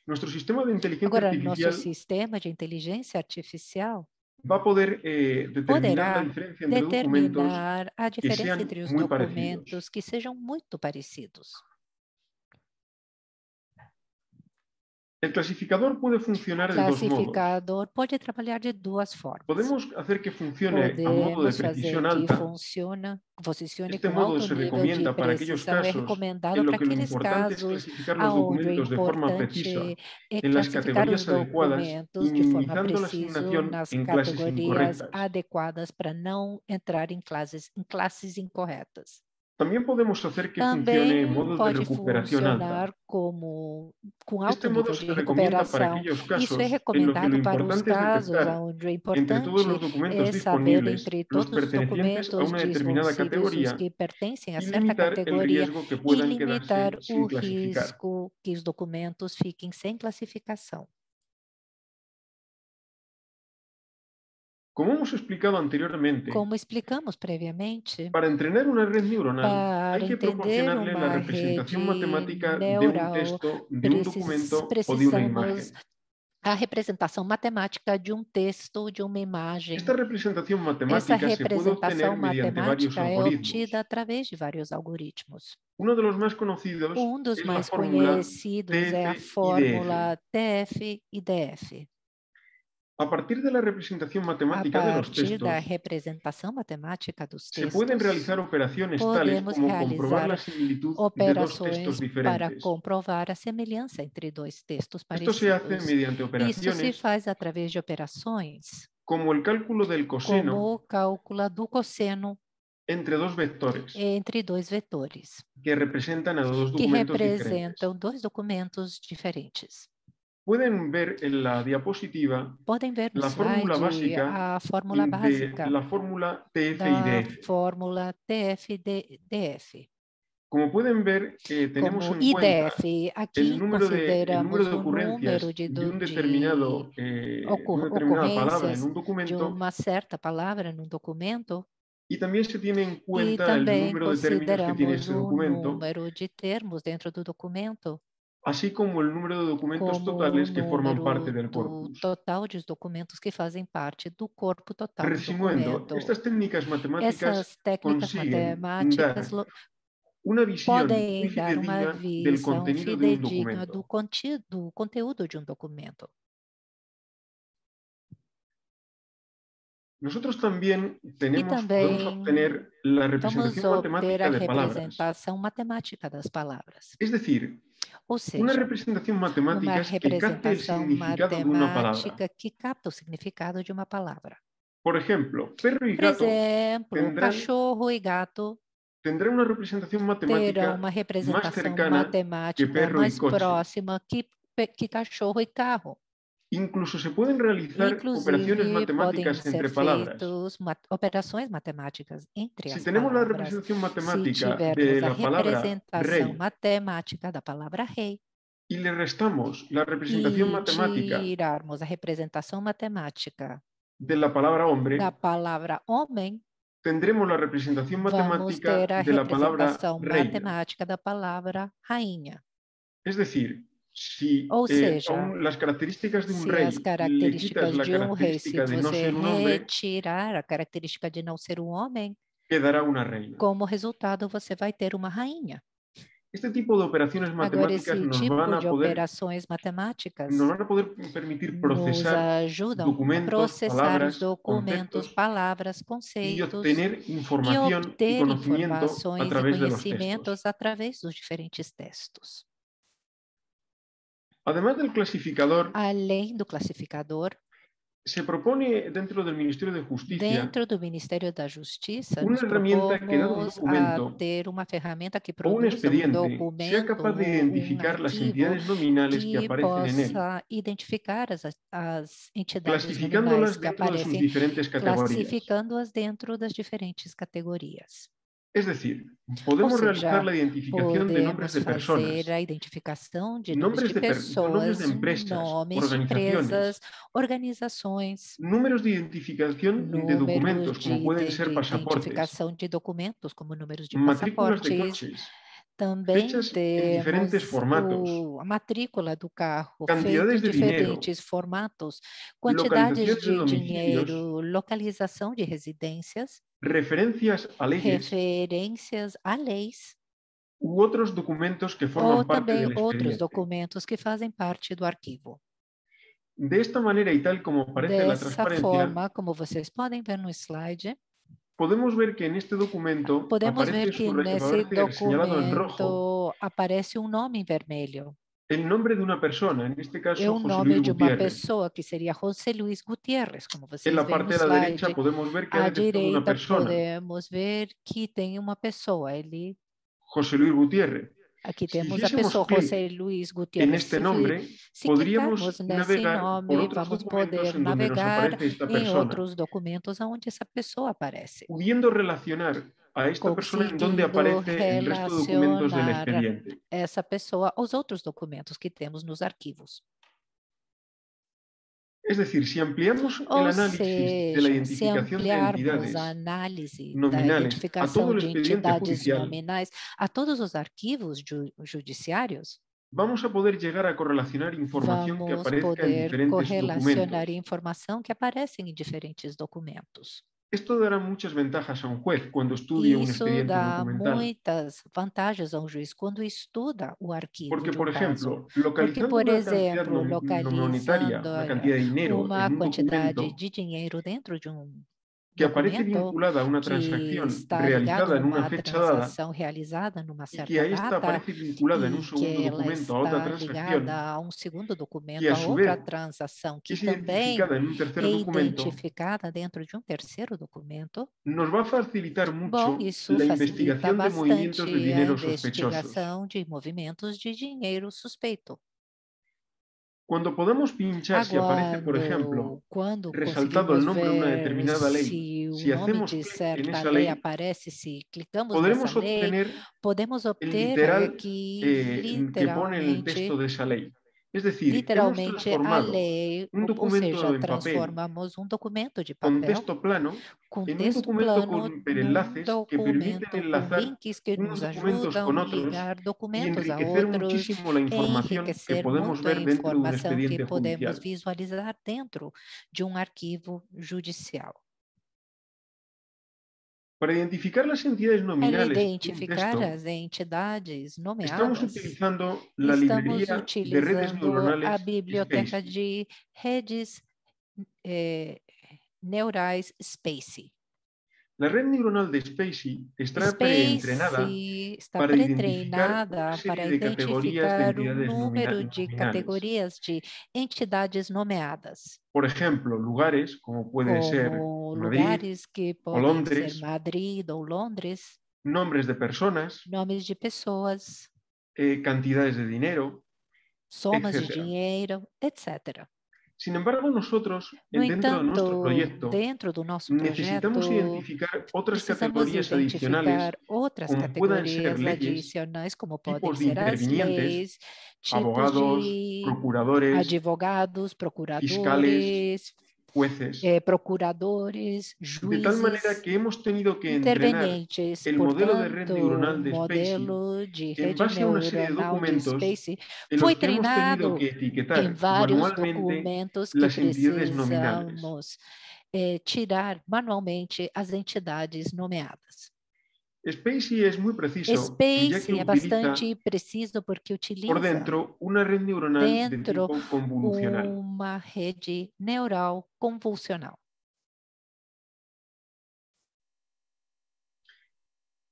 Nuestro sistema de inteligencia Agora, artificial, sistema de inteligencia artificial va a poder eh, determinar la diferencia entre documentos a diferencia que, entre os muy documentos que sejam muito parecidos. El clasificador puede funcionar de dos modos. O clasificador pode trabalhar de duas formas. Podemos fazer que funcione Podemos a modo de precisão alta. Funciona, funcione este com modo alto se recomenda para aquellos casos en lo que lo importante es clasificar los documentos de forma precisa, en las categorías adecuadas, minimizando la asignación en clases incorrectas. Adequadas para não entrar em classes, em classes incorretas. Também podemos fazer que Também funcione modos de recuperação alta. Como, com alto este modo se recomenda para aqueles casos é em los que lo importante es detectar entre todos los documentos disponibles los pertenecientes a una determinada categoría que pertencen a certa categoria e limitar o risco que os documentos fiquem sem classificação. Como hemos explicado anteriormente, Como explicamos previamente, para entrenar una red neuronal hay que proporcionarle la representación matemática de un texto, de un documento o de una imagen. a representação matemática de um texto, de uma imagem. Esta representação matemática, Essa representação matemática é obtida através de vários algoritmos. Um dos mais conhecidos, um dos é, mais conhecidos é a fórmula T F I D F. A partir da representação matemática dos textos, da representação matemática dos textos, se podem realizar operações tales como comprovar a similitude de dois textos diferentes. Para comprovar a semelhança entre dois textos parecidos. Isto se faz mediante operações. Isso se faz através de operações. Como o cálculo do cosseno. Como o cálculo do cosseno. Entre dois vetores. Entre dois vetores. Que representam dois documentos diferentes. Que representam dois documentos diferentes. Pueden ver en la diapositiva Pueden ver la fórmula básica, fórmula básica de la fórmula T F I D F. Fórmula T F I D F. Como pueden ver, eh, tenemos Como en I D F, cuenta aquí el número de, el número de ocurrencias número de, de un determinado de, eh, una determinada palabra en un documento. De una cierta palabra en un documento. E também se tem em conta o número de termos que tem esse documento. O número de termos dentro do documento. Assim como o número de documentos totais que formam parte do corpus. Total de documentos que fazem parte do corpo total. Resumindo, estas técnicas matemáticas Essas técnicas matemáticas dar uma visão podem dar uma visão fidedigna do conteúdo de um documento. Do conteúdo de um documento. Nosotros también tenemos, también podemos obtener la representación matemática de representación palabras. Matemática das palabras. Es decir, Ou seja, una representación matemática una representación que capta el significado, que capta el significado de una palabra. Por ejemplo, perro y Por gato. Por ejemplo, tendrán, cachorro y gato. Tendrá una representación matemática una representación más cercana matemática que perro más y coche. Próxima que, que cachorro y carro. Incluso se pueden realizar Inclusive, operaciones matemáticas entre palabras. Mat operaciones matemáticas entre si tenemos palabras, la representación matemática si de la palabra rey matemática da palabra rey, y le restamos la representación matemática, la representación matemática de la palabra hombre, la palabra homem, tendremos la representación matemática de la palabra matemática da palabra rainha. Es decir, Si, Ou eh, seja, as características de um rei, as características de um rei, se você retirar a característica de não ser um homem, quedará uma rainha. Como resultado, você vai ter uma rainha. Este tipo de operações matemáticas Agora, esse tipo nos de poder, operações matemáticas nos van a poder permitir processar documentos, processar palavras, documentos, palavras, conceitos e obter informação e conhecimento através, e conhecimentos através dos diferentes textos. Además del clasificador, Além do clasificador, se propone dentro del Ministerio de Justicia, dentro do Ministerio da Justiça, una herramienta que da un documento, ter uma ferramenta que produza un expediente, um documento, sea capaz de identificar um las entidades nominales que, que aparecen en él, identificar as, as entidades clasificándolas que dentro aparecem, de sus diferentes categorías, clasificando-as dentro das diferentes categorias. Es decir, podemos seja, realizar la identificación de nombres de personas, a identificación de nombres de personas, nombres de empresas, nomes, organizaciones, empresas, organizaciones, números de identificación de documentos, de, como pueden ser pasaportes, identificación de documentos, como números de matrículas de coches, também fechas em diferentes formatos, o, a matrícula do carro, quantidades de diferentes dinheiro, formatos, quantidades de dinheiro, localização de residências, referências a leis, referências a leis, ou outros documentos que formam ou parte também outros documentos que fazem parte do arquivo. Desta maneira e tal como aparece Dessa na transparência. Dessa forma, como vocês podem ver no slide, podemos ver que en este documento Podemos aparece ver que en ese documento en rojo, aparece un nombre en vermelho. El nombre de una persona, en este caso el José nombre Luis de Gutiérrez. Una persona que sería José Luis Gutiérrez, como vocês En la parte de la derecha podemos ver que hay una persona. Podemos ver que tem uma pessoa, ele José Luis Gutiérrez. Aqui temos si a pessoa José Luis Gutiérrez. Neste nombre, se podríamos navegar nome, por outros vamos poder navegar em outros documentos onde essa pessoa aparece. Podendo relacionar a esta pessoa em onde aparece o resto de documentos do expediente. Essa pessoa aos outros documentos que temos nos arquivos. Es decir, si ampliamos Ou el análisis seja, de la identificación de entidades nominales a todo el expediente judicial, nominais, a todos os arquivos ju judiciários, Vamos a poder llegar a correlacionar información Vamos que aparezca en diferentes documentos. Información que aparece en diferentes documentos. Esto dará muchas ventajas a un juez cuando estudia un expediente documental. Muitas vantagens a um juiz quando estuda o arquivo. Porque, por ejemplo, localizando una cantidad de dinero en un documento que aparece vinculada a una transacción realizada en una fecha dada y que a esta aparece vinculada en un segundo documento a otra transacción a un segundo documento, que a su vez es identificada en un tercer documento, nos va a facilitar mucho la investigación de movimientos de dinero sospechosos. Quando podemos pinchar se aparece, por exemplo, resaltado o nome de uma determinada lei, se hacemos clic nessa lei, podemos obter que põe o texto dessa lei. Es decir, literalmente a lei, um documento ou seja, transformamos um documento de papel com texto plano em um documento com enlaces que permitem enlazar uns documentos com outros e enriquecer muchísimo a informação que podemos ver dentro de um expediente judicial. Visualizar dentro de um arquivo judicial. Para identificar as entidades nominales identificar texto, as entidades nomeadas, estamos utilizando a libreria de redes neuronais a biblioteca Spacy. de redes eh, neurais Spacy. A rede neuronal de Spacy está pré-entrenada para identificar uma série de categorias de entidades nominais. categorias de entidades nomeadas. Por exemplo, lugares como podem ser Madrid, que ou Londres, ser Madrid ou Londres, nomes de pessoas, nomes de pessoas, eh, quantidades de dinheiro, somas etcétera de dinheiro, etcétera. Sin embargo, nosotros, no dentro, entanto, de nuestro proyecto, dentro de nuestro proyecto, necesitamos identificar otras categorías adicionales, otras como puedan ser leyes, como tipos de intervinientes, leis, abogados, de procuradores, advogados, procuradores, fiscales, jueces, eh, procuradores, juízes, de tal manera que hemos tenido que entrenar el modelo de red neuronal de Spacy en base a una serie de documentos en los que hemos tenido que etiquetar manualmente las entidades nominales. Eh, tirar manualmente as entidades nomeadas. Spacy é muito preciso. Spacy é bastante preciso porque utiliza por dentro uma rede neuronal de tipo convolucional. Uma rede neural convolucional.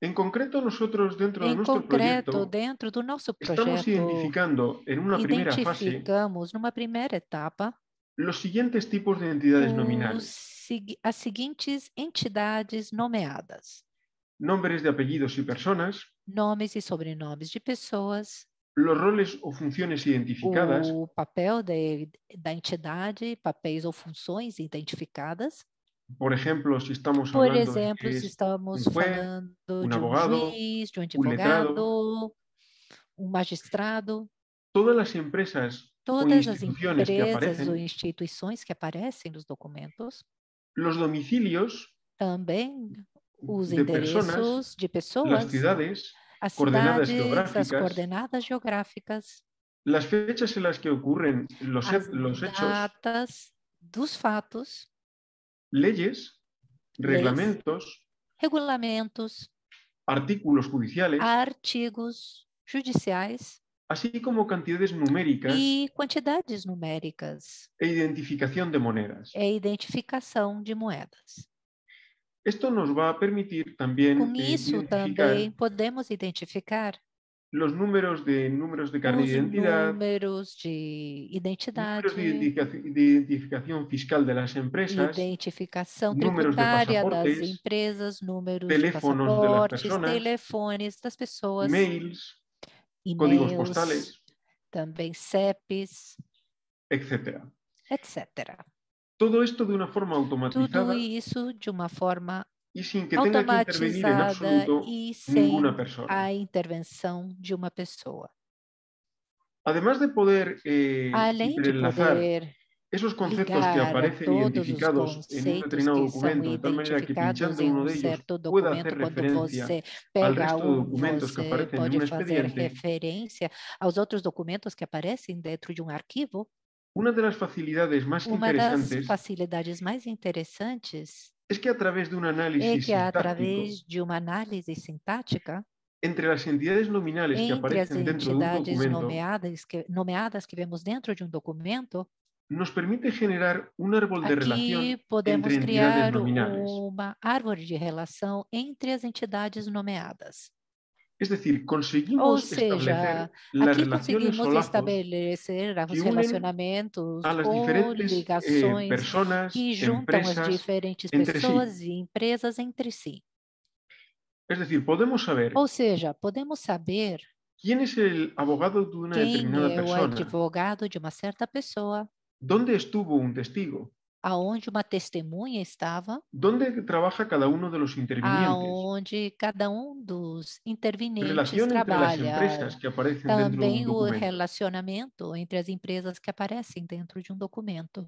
Em concreto, nós dentro do nosso projeto, dentro do nosso projeto, estamos identificando em uma primeira fase, identificamos numa primeira etapa, os seguintes tipos de entidades nominais. As seguintes entidades nomeadas. Nombres de apellidos y personas, nomes y sobrenomes de pessoas, los roles o funciones identificadas, o papel de, da entidade, papéis ou funções identificadas. Por exemplo, se estamos Por hablando exemplo, de se estamos um juez, falando um de um abogado, juiz, de um advogado, um, um magistrado, todas as empresas, todas as empresas ou instituições que aparecem nos documentos, os domicílios, também os de endereços personas, de pessoas, as cidades, as coordenadas cidades, geográficas, geográficas, as fechas em que ocorrem os hechos, datas dos fatos, leis, reglamentos, regulamentos, artículos judiciais, artigos judiciais, assim como quantidades numéricas e quantidades numéricas, e identificação de moedas, e identificação de moedas. Esto nos va a permitir también con eso también podemos identificar los números de números de carnet de identidad, números de identidad, números de, identificación, de identificación fiscal de las empresas, identificación tributaria de las empresas, números teléfonos de las personas, telefones de las personas, emails, emails, códigos postales, también C E Ps, etcétera, etcétera. Todo esto de una forma automatizada. Tudo isso de uma forma e sem que tenha que intervenir em absoluto e sem a intervenção de uma pessoa. Además de poder eh, além de poder Esos conceptos que aparecen identificados en un determinado documento, de tal manera que pinchando uno de ellos pueda hacer referencia al resto de documentos que aparecen en un expediente, aos outros documentos que aparecem dentro de um arquivo. Uma das facilidades mais uma interessantes, das facilidades mais interessantes é que, através de um análise, é através de uma análise sintática, entre as entidades nominais que aparecem dentro de um documento, nomeadas que, nomeadas que vemos dentro de um documento, nos permite generar um árbol de relação entre entidades nominais. Uma árvore de relação entre as entidades nomeadas. Es decir, conseguimos seja, estabelecer las relaciones solazos que unen a las diferentes eh, personas, que empresas, diferentes entre pessoas sí. E empresas entre sí. Es decir, podemos saber, ou seja, podemos saber quién es el abogado de una determinada persona, o advogado de uma certa pessoa, dónde estuvo un testigo, aonde uma testemunha estava, onde trabalha cada um dos intervenientes, aonde cada um dos intervenientes relação trabalha, entre as empresas que aparecem também dentro de um documento. O relacionamento entre as empresas que aparecem dentro de um documento.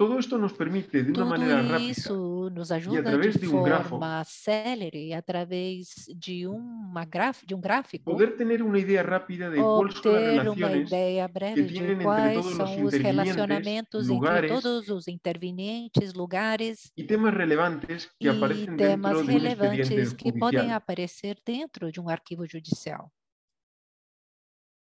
Tudo isso nos permite, de uma Tudo maneira rápida, isso nos ajuda e através de, de um forma célere, através de uma graf, de um gráfico, poder ter uma ideia rápida de quais são as relações que têm entre todos são os relacionamentos lugares, entre todos os intervenientes, lugares e temas relevantes que aparecem dentro de um expediente que judicial. Podem aparecer dentro de um arquivo judicial.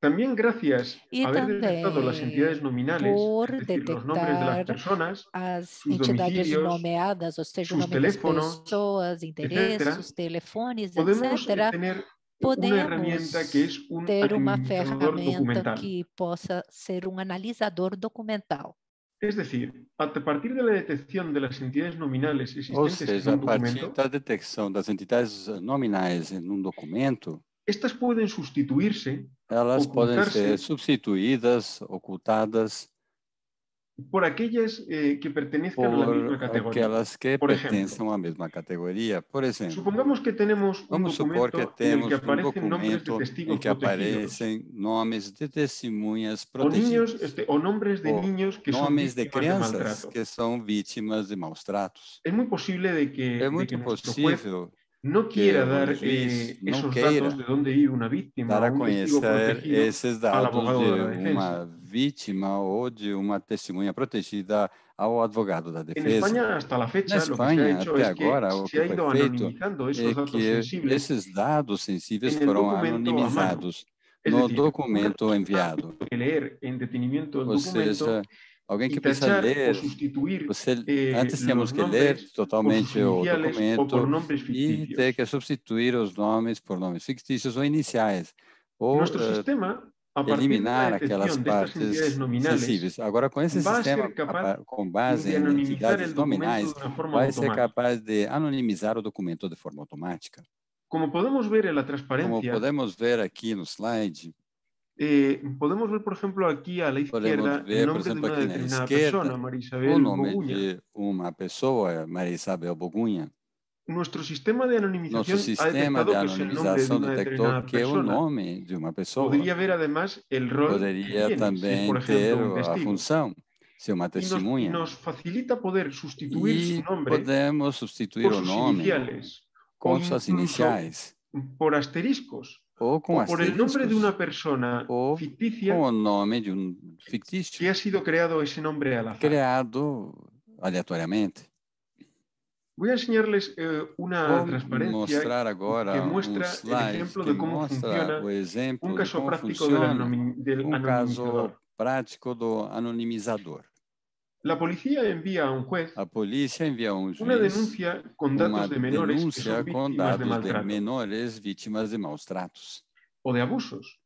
También gracias a haber detectado las entidades nominales, por es decir, los nombres de las personas, sus domicilios, nomeadas, ou seja, sus teléfonos, pessoas, interesses, telefones, podemos etcétera, tener podemos una herramienta que es un ter uma ferramenta documental. Que possa ser um analisador documental. Es decir, a partir de la detección de las entidades nominales existentes en un documento, ou seja, a partir da detecção das entidades nominais em um documento, estas podem substituir-se, elas podem ser substituídas, ocultadas por aquelas eh, que pertencem à mesma categoria. Aquelas que por pertencem à mesma categoria. Por exemplo, supongamos que temos vamos um supor que temos que um documento em que aparecem nomes de testemunhas protegidas, ou, niños, este, ou nomes de niños que nomes são de crianças de que são vítimas de maus tratos. É muito possível de que é muito de que possível não queira dar eh, esses dados de onde ir uma vítima, dar a conhecer esses dados de uma vítima ou de uma testemunha protegida ao advogado da defesa. Em Espanha, hasta la fecha, na Espanha, até agora, o que foi feito é que esses dados sensíveis foram anonimizados no documento enviado. Ou seja, alguém que precisa ler, você, eh, antes temos que ler totalmente o documento e ter que substituir os nomes por nomes fictícios ou iniciais, ou sistema, eliminar aquelas partes sensíveis. Agora, com esse sistema, com base em entidades nominais, vai ser capaz de anonimizar o documento de forma automática. Como podemos ver, en la transparencia, como podemos ver aqui no slide, Eh, podemos ver, por exemplo, aqui à esquerda, o nome de uma determinada pessoa, Maria Isabel Boguña. De uma pessoa, Maria Isabel Boguña. Nosso sistema de anonimização, sistema de anonimização que detectou que é o nome de uma pessoa. Poderia ver, además, o rol poderia também por exemplo, ter a função, ser uma testemunha. E nos, nos facilita poder substituir e su nome podemos substituir o nome iniciales, com suas iniciais. Por asteriscos. Ou com ou por o nome de uma pessoa fictícia, com o nome de um fictício que ha sido criado esse nome al azar. Criado aleatoriamente. Vou ensinar-lhes eh, uma transparência mostrar agora que mostra um o exemplo de como funciona um caso prático do anonimizador. Um caso prático do anonimizador. La policía envía a un juez a policía envía a un juez una denuncia con datos una de menores denuncia que son con datos de, maltrato, de menores víctimas de malos tratos o de abusos.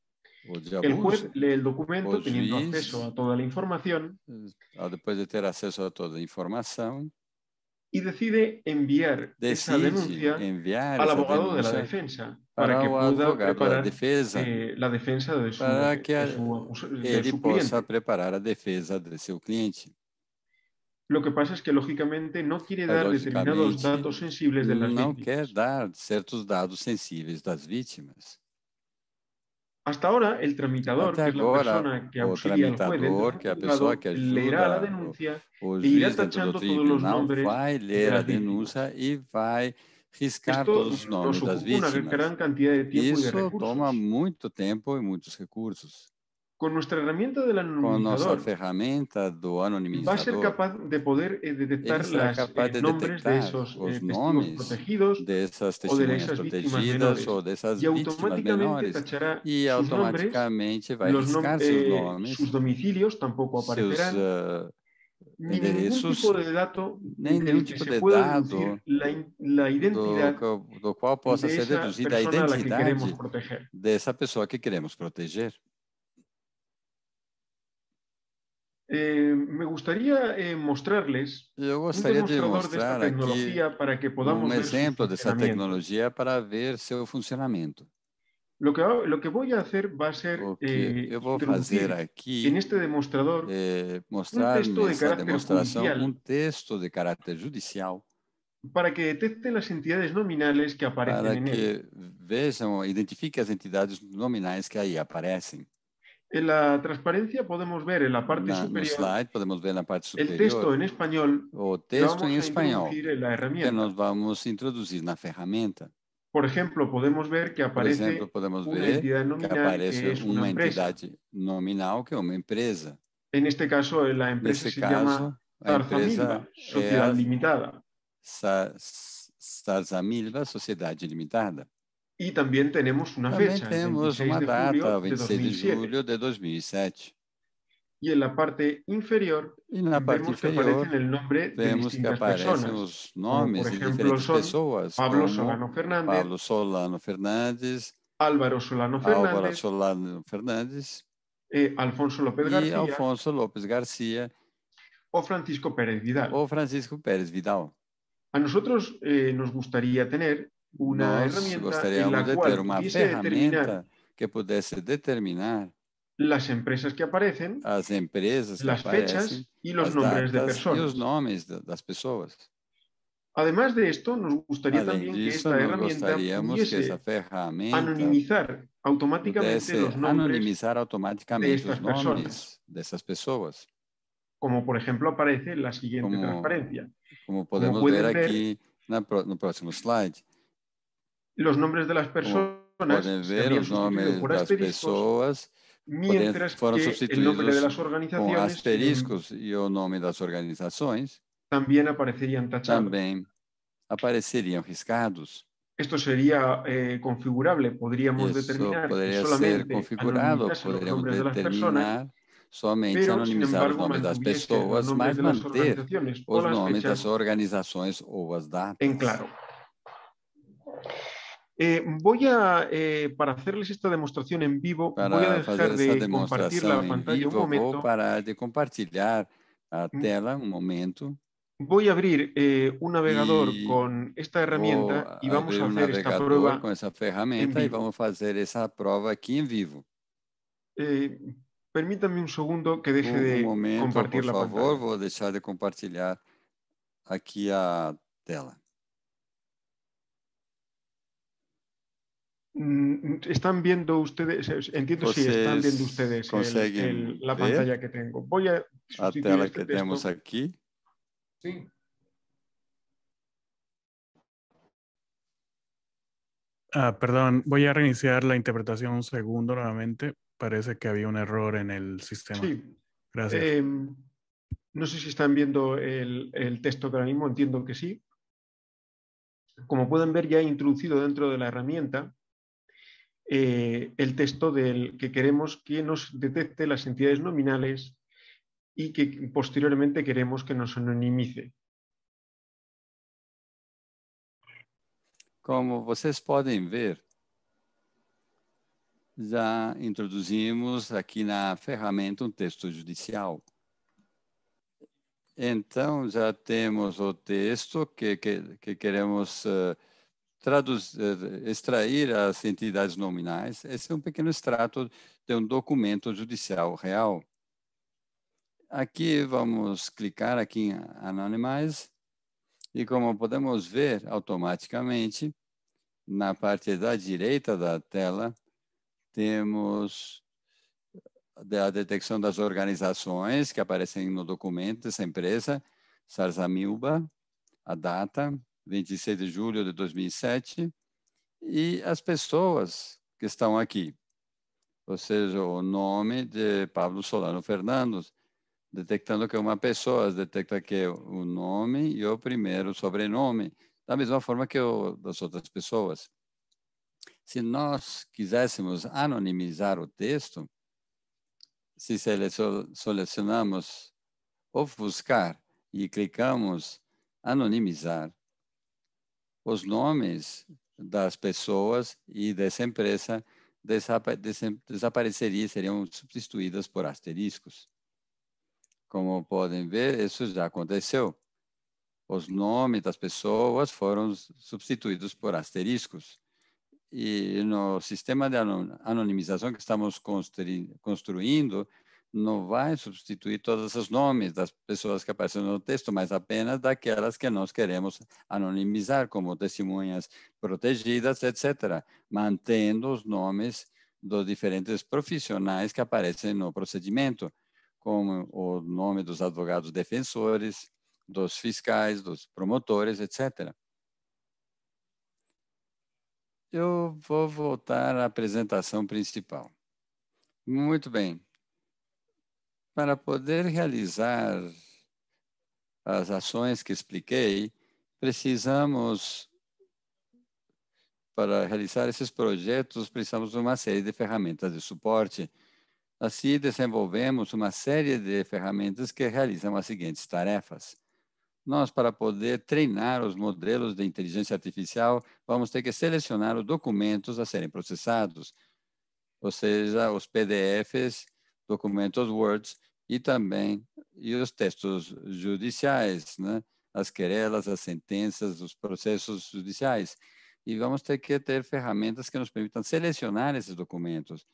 O de abuso. El juez lee el documento o teniendo juiz, acceso a toda la información. Después de tener acceso a toda la información y decide enviar decide esa denuncia enviar al abogado de la defensa para, para que pueda preparar defesa, eh, la defensa de su, para que de su, de él su possa preparar a defesa de seu cliente. Lo que pasa es que, lógicamente, no quiere dar determinados datos sensibles de las víctimas. No quiere dar ciertos datos sensibles de las víctimas. Hasta ahora, el tramitador, Até que agora, es la persona que auxilia al juez dentro del que a pessoa que ajuda, leerá la denuncia o e irá tachando todos los nombres. Vai ler a denúncia e vai riscar Esto todos os nomes das vítimas. Gran cantidad de tiempo Isso e de toma muito tempo e muitos recursos. Com nossa ferramenta do anonimizador, vai ser capaz de poder detectar os nomes dessas testemunhas protegidas ou dessas vítimas menores e automaticamente vai riscar seus nomes, seus domicílios tampouco aparecerão, endereços, nem nenhum tipo de dado do, do qual possa ser deduzida a identidade dessa pessoa que queremos proteger. Eh, me gustaría eh, mostrarles Eu gostaria un demostrador de, de esta tecnología para que podamos ver ejemplo de esta tecnología para ver su funcionamiento. Lo que, lo que voy a hacer va a ser eh, eu vou fazer aqui, en este demostrador eh, mostrar un texto de carácter judicial, un texto de carácter judicial para que detecte las entidades nominales que aparecen para en que él. Vejam, identifique as entidades nominais que aí aparecem. En la transparencia podemos ver en la parte na, superior, slide, podemos ver en la parte superior el texto en español o texto en español en la herramienta. Que nos vamos a introducir en la herramienta. Por ejemplo, podemos ver que aparece ejemplo, podemos una ver entidad nominal que, aparece que es una, una entidad nominal que es una empresa. En este caso, la empresa se caso, llama Sarsamilva, Sociedad Limitada. Sarsamilva, Sociedad Limitada. E também temos uma fecha, temos uma data, vinte e seis de julho de dois mil e sete. E na parte inferior, e na parte inferior vemos que aparecem os nomes de diferentes pessoas, Pablo Solano Fernández, Pablo Solano Fernández, Álvaro Solano Fernández, Álvaro Solano Fernández, e Alfonso López García, e Alfonso López García, ou Francisco Pérez Vidal. Ou Francisco Pérez Vidal. A nosotros eh, nos gustaría tener Uma Nós gostaríamos de ter uma ferramenta que pudesse determinar as empresas que aparecem, as empresas que aparecem, as fechas e os nomes de pessoas. E os nomes das pessoas. Além disso, nos gostaria também que esta ferramenta anonimizar automaticamente os nomes, anonimizar automaticamente os nomes dessas pessoas. Como por exemplo aparece na seguinte transparência. Como podemos ver aqui no próximo slide. Os nomes das pessoas podem ver os nomes das pessoas, mientras foram substituídos com asteriscos e o nome das organizações também apareceriam tachados. Também apareceriam riscados. Isto seria eh, configurável, poderíamos Isso determinar poderia ser configurado, poderíamos determinar somente anonimizar os nomes das pessoas, mas manter os nomes das organizações ou as datas. Em claro. Eh, voy a, eh, para hacerles esta demostración en vivo, para voy a dejar de compartir la pantalla un momento. Para de compartilhar a tela un momento. Voy a abrir eh, un navegador y con esta herramienta y vamos a hacer esta prueba. Con esa herramienta y vamos a hacer esa prueba aquí en vivo. Eh, permítanme un segundo que deje un de momento, compartir la pantalla. Por favor, voy a dejar de compartilhar aquí a tela. Están viendo ustedes, entiendo si están viendo ustedes el, el, la pantalla que tengo. Voy a sustituir a tela este que texto. Tenemos aquí. Sí. Ah, perdón, voy a reiniciar la interpretación un segundo nuevamente. Parece que había un error en el sistema. Sí. Gracias. Eh, no sé si están viendo el, el texto que ahora mismo, entiendo que sí. Como pueden ver, ya he introducido dentro de la herramienta Eh, el texto del que queremos que nos detecte las entidades nominales y que posteriormente queremos que nos anonimice. Como vocês podem ver, já introduzimos aqui na ferramenta um texto judicial. Então, já temos o texto que, que, que queremos uh, Traduz, extrair as entidades nominais. Esse é um pequeno extrato de um documento judicial real. Aqui vamos clicar aqui em Anonymize e como podemos ver automaticamente na parte da direita da tela temos a detecção das organizações que aparecem no documento dessa empresa, Sarsamilva, a data, vinte e seis de julho de dois mil e sete, e as pessoas que estão aqui, ou seja, o nome de Pablo Solano Fernandes, detectando que uma pessoa detecta que o nome e o primeiro sobrenome, da mesma forma que o das outras pessoas. Se nós quiséssemos anonimizar o texto, se selecionamos ofuscar e clicamos anonimizar, os nomes das pessoas e dessa empresa desapareceriam, seriam substituídas por asteriscos. Como podem ver, isso já aconteceu. Os nomes das pessoas foram substituídos por asteriscos. E no sistema de anonimização que estamos construindo, não vai substituir todos os nomes das pessoas que aparecem no texto, mas apenas daquelas que nós queremos anonimizar, como testemunhas protegidas, etcétera, mantendo os nomes dos diferentes profissionais que aparecem no procedimento, como o nome dos advogados defensores, dos fiscais, dos promotores, etcétera. Eu vou voltar à apresentação principal. Muito bem. Para poder realizar as ações que expliquei, precisamos, para realizar esses projetos, precisamos de uma série de ferramentas de suporte. Assim, desenvolvemos uma série de ferramentas que realizam as seguintes tarefas. Nós, para poder treinar os modelos de inteligência artificial, vamos ter que selecionar os documentos a serem processados, ou seja, os P D Fs, documentos Word e também e os textos judiciais, né? As querelas, as sentenças, os processos judiciais. E vamos ter que ter ferramentas que nos permitam selecionar esses documentos,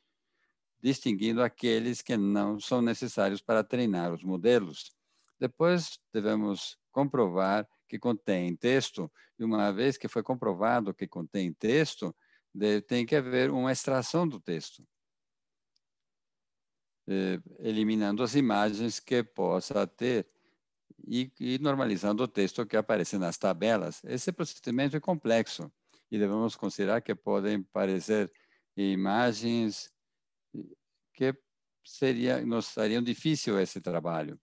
distinguindo aqueles que não são necessários para treinar os modelos. Depois, devemos comprovar que contém texto, e uma vez que foi comprovado que contém texto, deve, tem que haver uma extração do texto, eh, eliminando as imagens que possa ter e, e normalizando o texto que aparece nas tabelas. Esse procedimento é complexo e devemos considerar que podem aparecer imagens que seria, nos seria difícil esse trabalho.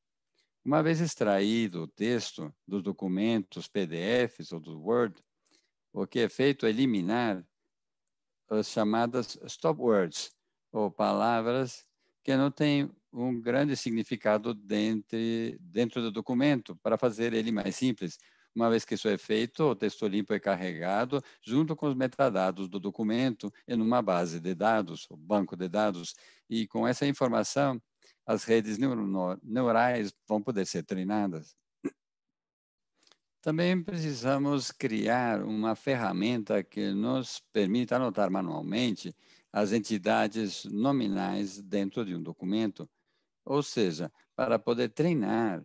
Uma vez extraído o texto dos documentos, P D Fs ou do Word, o que é feito é eliminar as chamadas stop words, ou palavras que não têm um grande significado dentro, dentro do documento, para fazer ele mais simples. Uma vez que isso é feito, o texto limpo é carregado junto com os metadados do documento em uma base de dados, o banco de dados, e com essa informação, as redes neurais vão poder ser treinadas. Também precisamos criar uma ferramenta que nos permita anotar manualmente as entidades nominais dentro de um documento. Ou seja, para poder treinar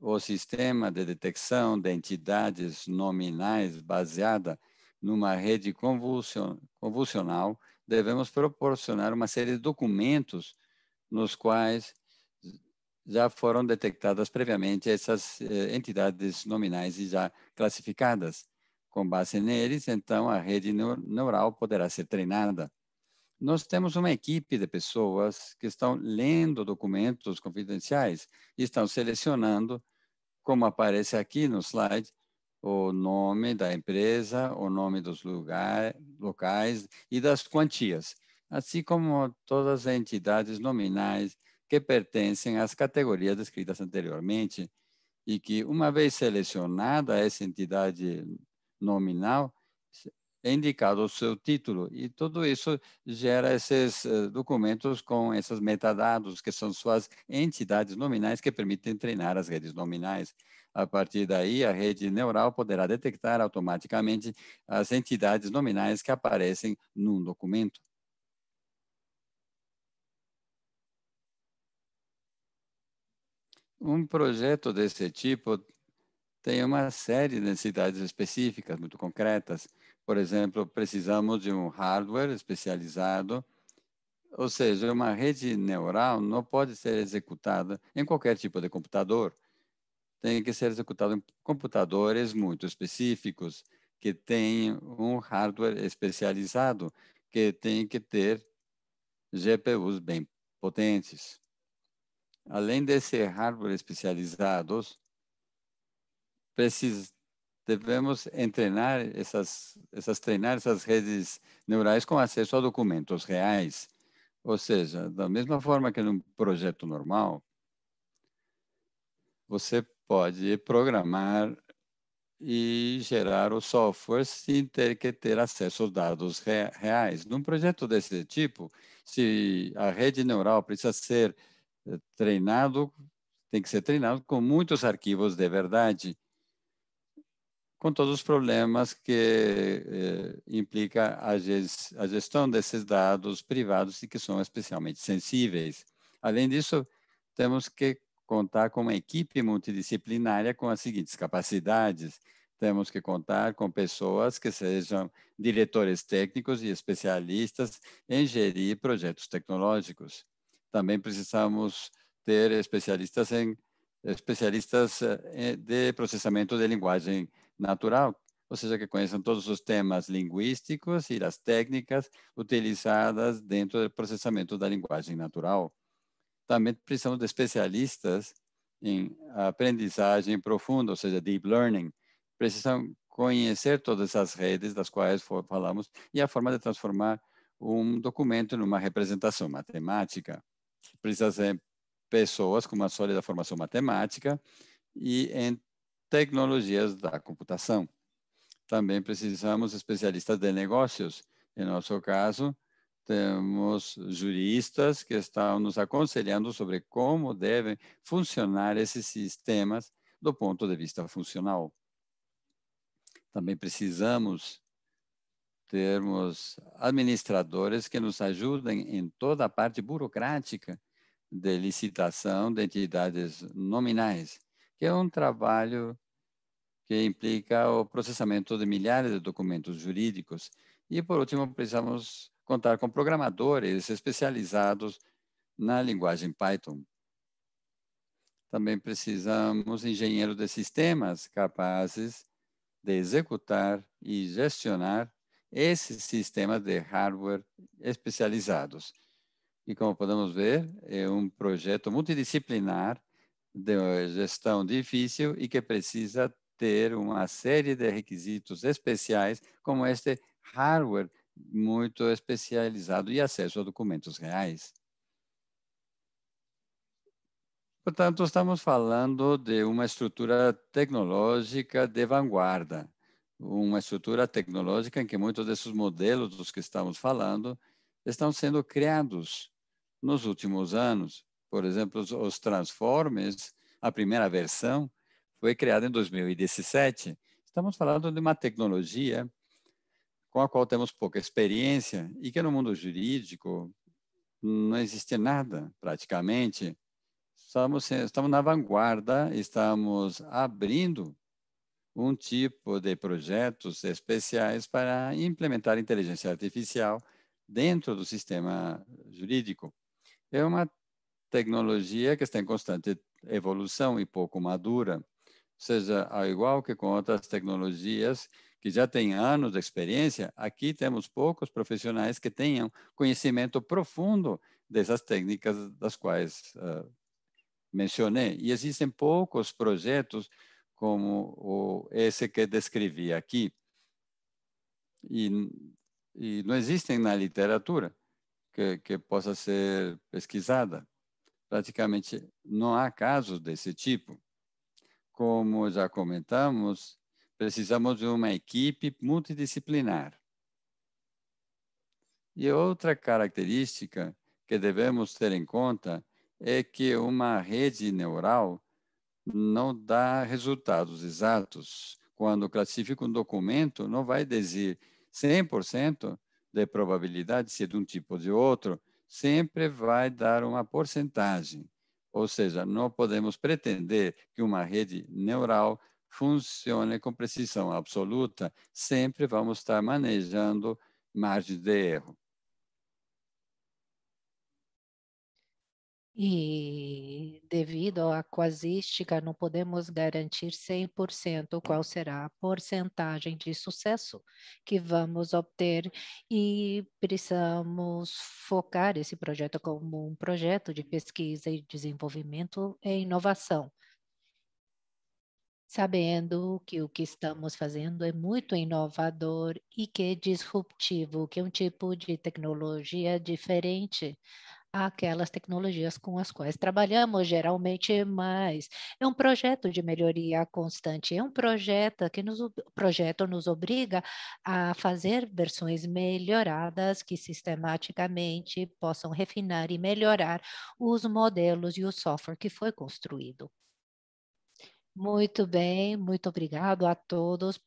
o sistema de detecção de entidades nominais baseada numa rede convolucional, devemos proporcionar uma série de documentos nos quais já foram detectadas previamente essas eh, entidades nominais e já classificadas. Com base neles, então, a rede neural poderá ser treinada. Nós temos uma equipe de pessoas que estão lendo documentos confidenciais e estão selecionando, como aparece aqui no slide, o nome da empresa, o nome dos lugar, locais e das quantias, assim como todas as entidades nominais que pertencem às categorias descritas anteriormente, e que, uma vez selecionada essa entidade nominal, é indicado o seu título, e tudo isso gera esses uh, documentos com esses metadados, que são suas entidades nominais que permitem treinar as redes nominais. A partir daí, a rede neural poderá detectar automaticamente as entidades nominais que aparecem num documento. Um projeto desse tipo tem uma série de necessidades específicas, muito concretas. Por exemplo, precisamos de um hardware especializado Ou seja, uma rede neural não pode ser executada em qualquer tipo de computador. Tem que ser executada em computadores muito específicos, que têm um hardware especializado, que tem que ter G P Us bem potentes. Além desse hardware especializados, precisamos devemos treinar essas, essas, treinar essas redes neurais com acesso a documentos reais. Ou seja, da mesma forma que num projeto normal, você pode programar e gerar o software sem ter que ter acesso aos dados reais. Num projeto desse tipo, se a rede neural precisa ser treinado, tem que ser treinado com muitos arquivos de verdade, com todos os problemas que eh, implica a, ges a gestão desses dados privados e que são especialmente sensíveis. Além disso, temos que contar com uma equipe multidisciplinária com as seguintes capacidades. Temos que contar com pessoas que sejam diretores técnicos e especialistas em gerir projetos tecnológicos. Também precisamos ter especialistas em especialistas de processamento de linguagem natural, ou seja, que conheçam todos os temas linguísticos e as técnicas utilizadas dentro do processamento da linguagem natural. Também precisamos de especialistas em aprendizagem profunda, ou seja, deep learning. Precisam conhecer todas essas redes das quais falamos e a forma de transformar um documento numa representação matemática. Precisa ser pessoas com uma sólida formação matemática e em tecnologias da computação. Também precisamos de especialistas de negócios. Em nosso caso, temos juristas que estão nos aconselhando sobre como devem funcionar esses sistemas do ponto de vista funcional. Também precisamos termos administradores que nos ajudem em toda a parte burocrática de licitação de entidades nominais, que é um trabalho que implica o processamento de milhares de documentos jurídicos. E, por último, precisamos contar com programadores especializados na linguagem Python. Também precisamos de engenheiros de sistemas capazes de executar e gestionar esses sistemas de hardware especializados. E, como podemos ver, é um projeto multidisciplinar de gestão difícil e que precisa ter uma série de requisitos especiais, como este hardware muito especializado e acesso a documentos reais. Portanto, estamos falando de uma estrutura tecnológica de vanguarda, uma estrutura tecnológica em que muitos desses modelos dos que estamos falando estão sendo criados nos últimos anos. Por exemplo, os Transformers, a primeira versão, foi criada em dois mil e dezessete. Estamos falando de uma tecnologia com a qual temos pouca experiência e que no mundo jurídico não existe nada, praticamente. Estamos, estamos na vanguarda, estamos abrindo um tipo de projetos especiais para implementar inteligência artificial dentro do sistema jurídico. É uma tecnologia que está em constante evolução e pouco madura, ou seja, ao igual que com outras tecnologias que já têm anos de experiência, aqui temos poucos profissionais que tenham conhecimento profundo dessas técnicas das quais uh, mencionei. E existem poucos projetos como o, esse que descrevi aqui. E, e não existem na literatura que, que possa ser pesquisada. Praticamente não há casos desse tipo. Como já comentamos, precisamos de uma equipe multidisciplinar. E outra característica que devemos ter em conta é que uma rede neural não dá resultados exatos. Quando classifica um documento, não vai dizer cem por cento de probabilidade de ser de um tipo ou de outro, sempre vai dar uma porcentagem. Ou seja, não podemos pretender que uma rede neural funcione com precisão absoluta, sempre vamos estar manejando margem de erro. E devido à quasística, não podemos garantir cem por cento qual será a porcentagem de sucesso que vamos obter, e precisamos focar esse projeto como um projeto de pesquisa e desenvolvimento e inovação, sabendo que o que estamos fazendo é muito inovador e que é disruptivo, que é um tipo de tecnologia diferente aquelas tecnologias com as quais trabalhamos geralmente, mas é um projeto de melhoria constante, é um projeto que nos, projeto nos obriga a fazer versões melhoradas que sistematicamente possam refinar e melhorar os modelos e o software que foi construído. Muito bem, muito obrigado a todos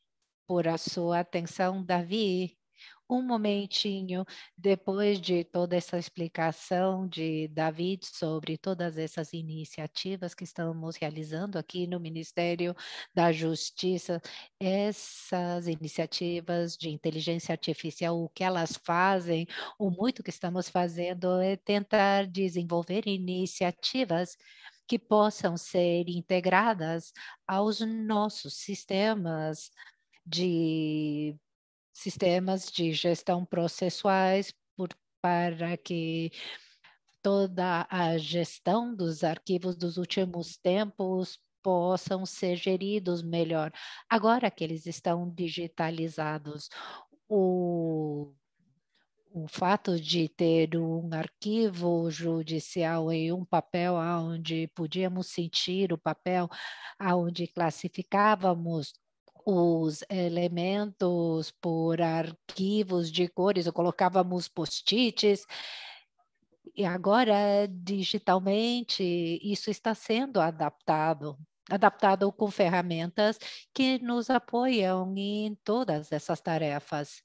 por a sua atenção, Davi. Um momentinho, depois de toda essa explicação de David sobre todas essas iniciativas que estamos realizando aqui no Ministério da Justiça, essas iniciativas de inteligência artificial, o que elas fazem, o muito que estamos fazendo é tentar desenvolver iniciativas que possam ser integradas aos nossos sistemas de sistemas de gestão processuais por, para que toda a gestão dos arquivos dos últimos tempos possam ser geridos melhor. Agora que eles estão digitalizados, o, o fato de ter um arquivo judicial em um papel onde podíamos sentir o papel, onde classificávamos os elementos por arquivos de cores, ou colocávamos post-its, e agora digitalmente isso está sendo adaptado, adaptado com ferramentas que nos apoiam em todas essas tarefas.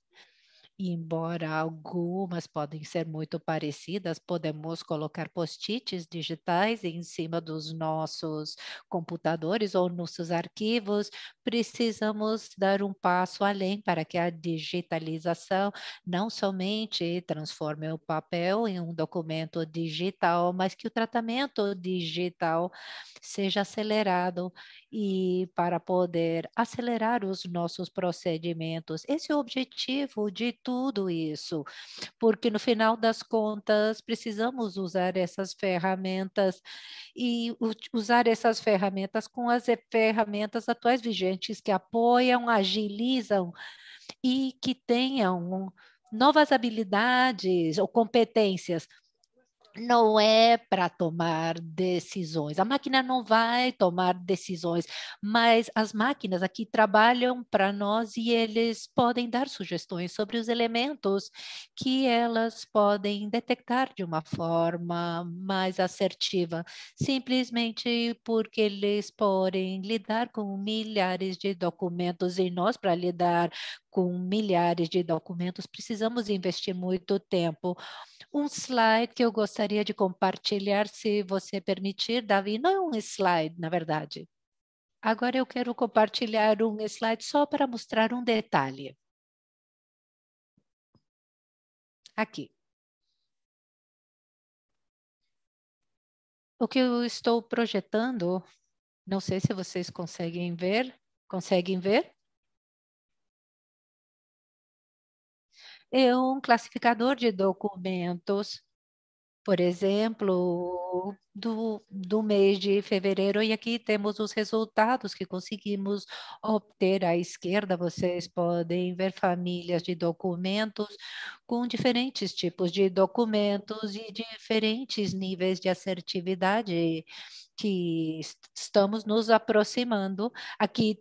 Embora algumas podem ser muito parecidas, podemos colocar post-its digitais em cima dos nossos computadores ou nossos arquivos, precisamos dar um passo além para que a digitalização não somente transforme o papel em um documento digital, mas que o tratamento digital seja acelerado e para poder acelerar os nossos procedimentos. Esse é o objetivo de tudo. Tudo isso, porque no final das contas precisamos usar essas ferramentas e usar essas ferramentas com as ferramentas atuais vigentes que apoiam, agilizam e que tenham novas habilidades ou competências. Não é para tomar decisões. A máquina não vai tomar decisões, mas as máquinas aqui trabalham para nós e eles podem dar sugestões sobre os elementos que elas podem detectar de uma forma mais assertiva, simplesmente porque eles podem lidar com milhares de documentos e nós, para lidar com milhares de documentos, precisamos investir muito tempo. Um slide que eu gostaria de compartilhar, se você permitir, Davi, não é um slide, na verdade. Agora eu quero compartilhar um slide só para mostrar um detalhe. Aqui. O que eu estou projetando, não sei se vocês conseguem ver, conseguem ver? É um classificador de documentos, por exemplo, do, do mês de fevereiro, e aqui temos os resultados que conseguimos obter. À esquerda, vocês podem ver famílias de documentos com diferentes tipos de documentos e diferentes níveis de assertividade que estamos nos aproximando. Aqui,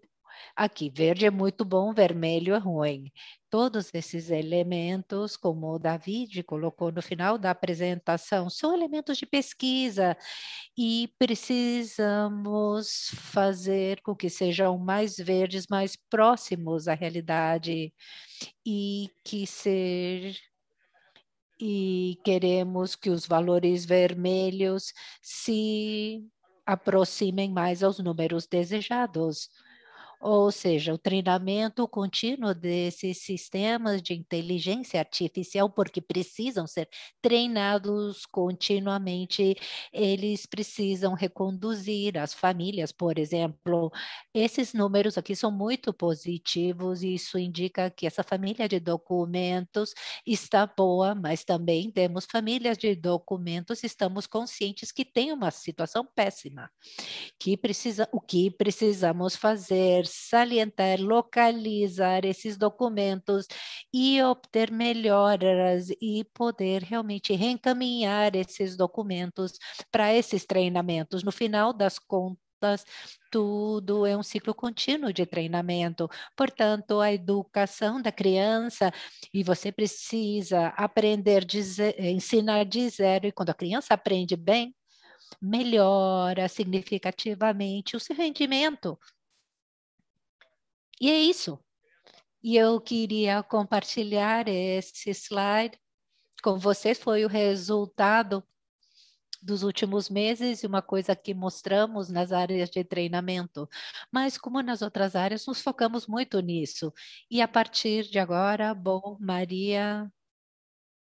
Aqui, verde é muito bom, vermelho é ruim. Todos esses elementos, como o David colocou no final da apresentação, são elementos de pesquisa e precisamos fazer com que sejam mais verdes, mais próximos à realidade e que sejam... E queremos que os valores vermelhos se aproximem mais aos números desejados. ou seja, o treinamento contínuo desses sistemas de inteligência artificial, porque precisam ser treinados continuamente, eles precisam reconduzir as famílias, por exemplo. Esses números aqui são muito positivos e isso indica que essa família de documentos está boa, mas também temos famílias de documentos, estamos conscientes que tem uma situação péssima, que precisa, o que precisamos fazer, salientar, localizar esses documentos e obter melhoras e poder realmente reencaminhar esses documentos para esses treinamentos. No final das contas, tudo é um ciclo contínuo de treinamento. Portanto, a educação da criança, e você precisa aprender, de zero, ensinar de zero, e quando a criança aprende bem, melhora significativamente o seu rendimento. E é isso. E eu queria compartilhar esse slide com vocês. Foi o resultado dos últimos meses e uma coisa que mostramos nas áreas de treinamento. Mas, como nas outras áreas, nos focamos muito nisso. E a partir de agora, bom, Maria...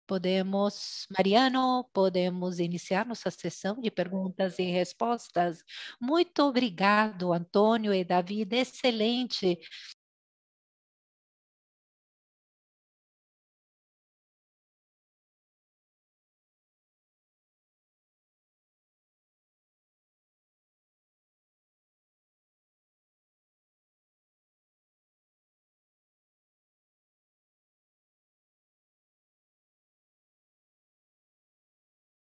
Podemos, Mariano, podemos iniciar nossa sessão de perguntas e respostas. Muito obrigado, Antônio e David, excelente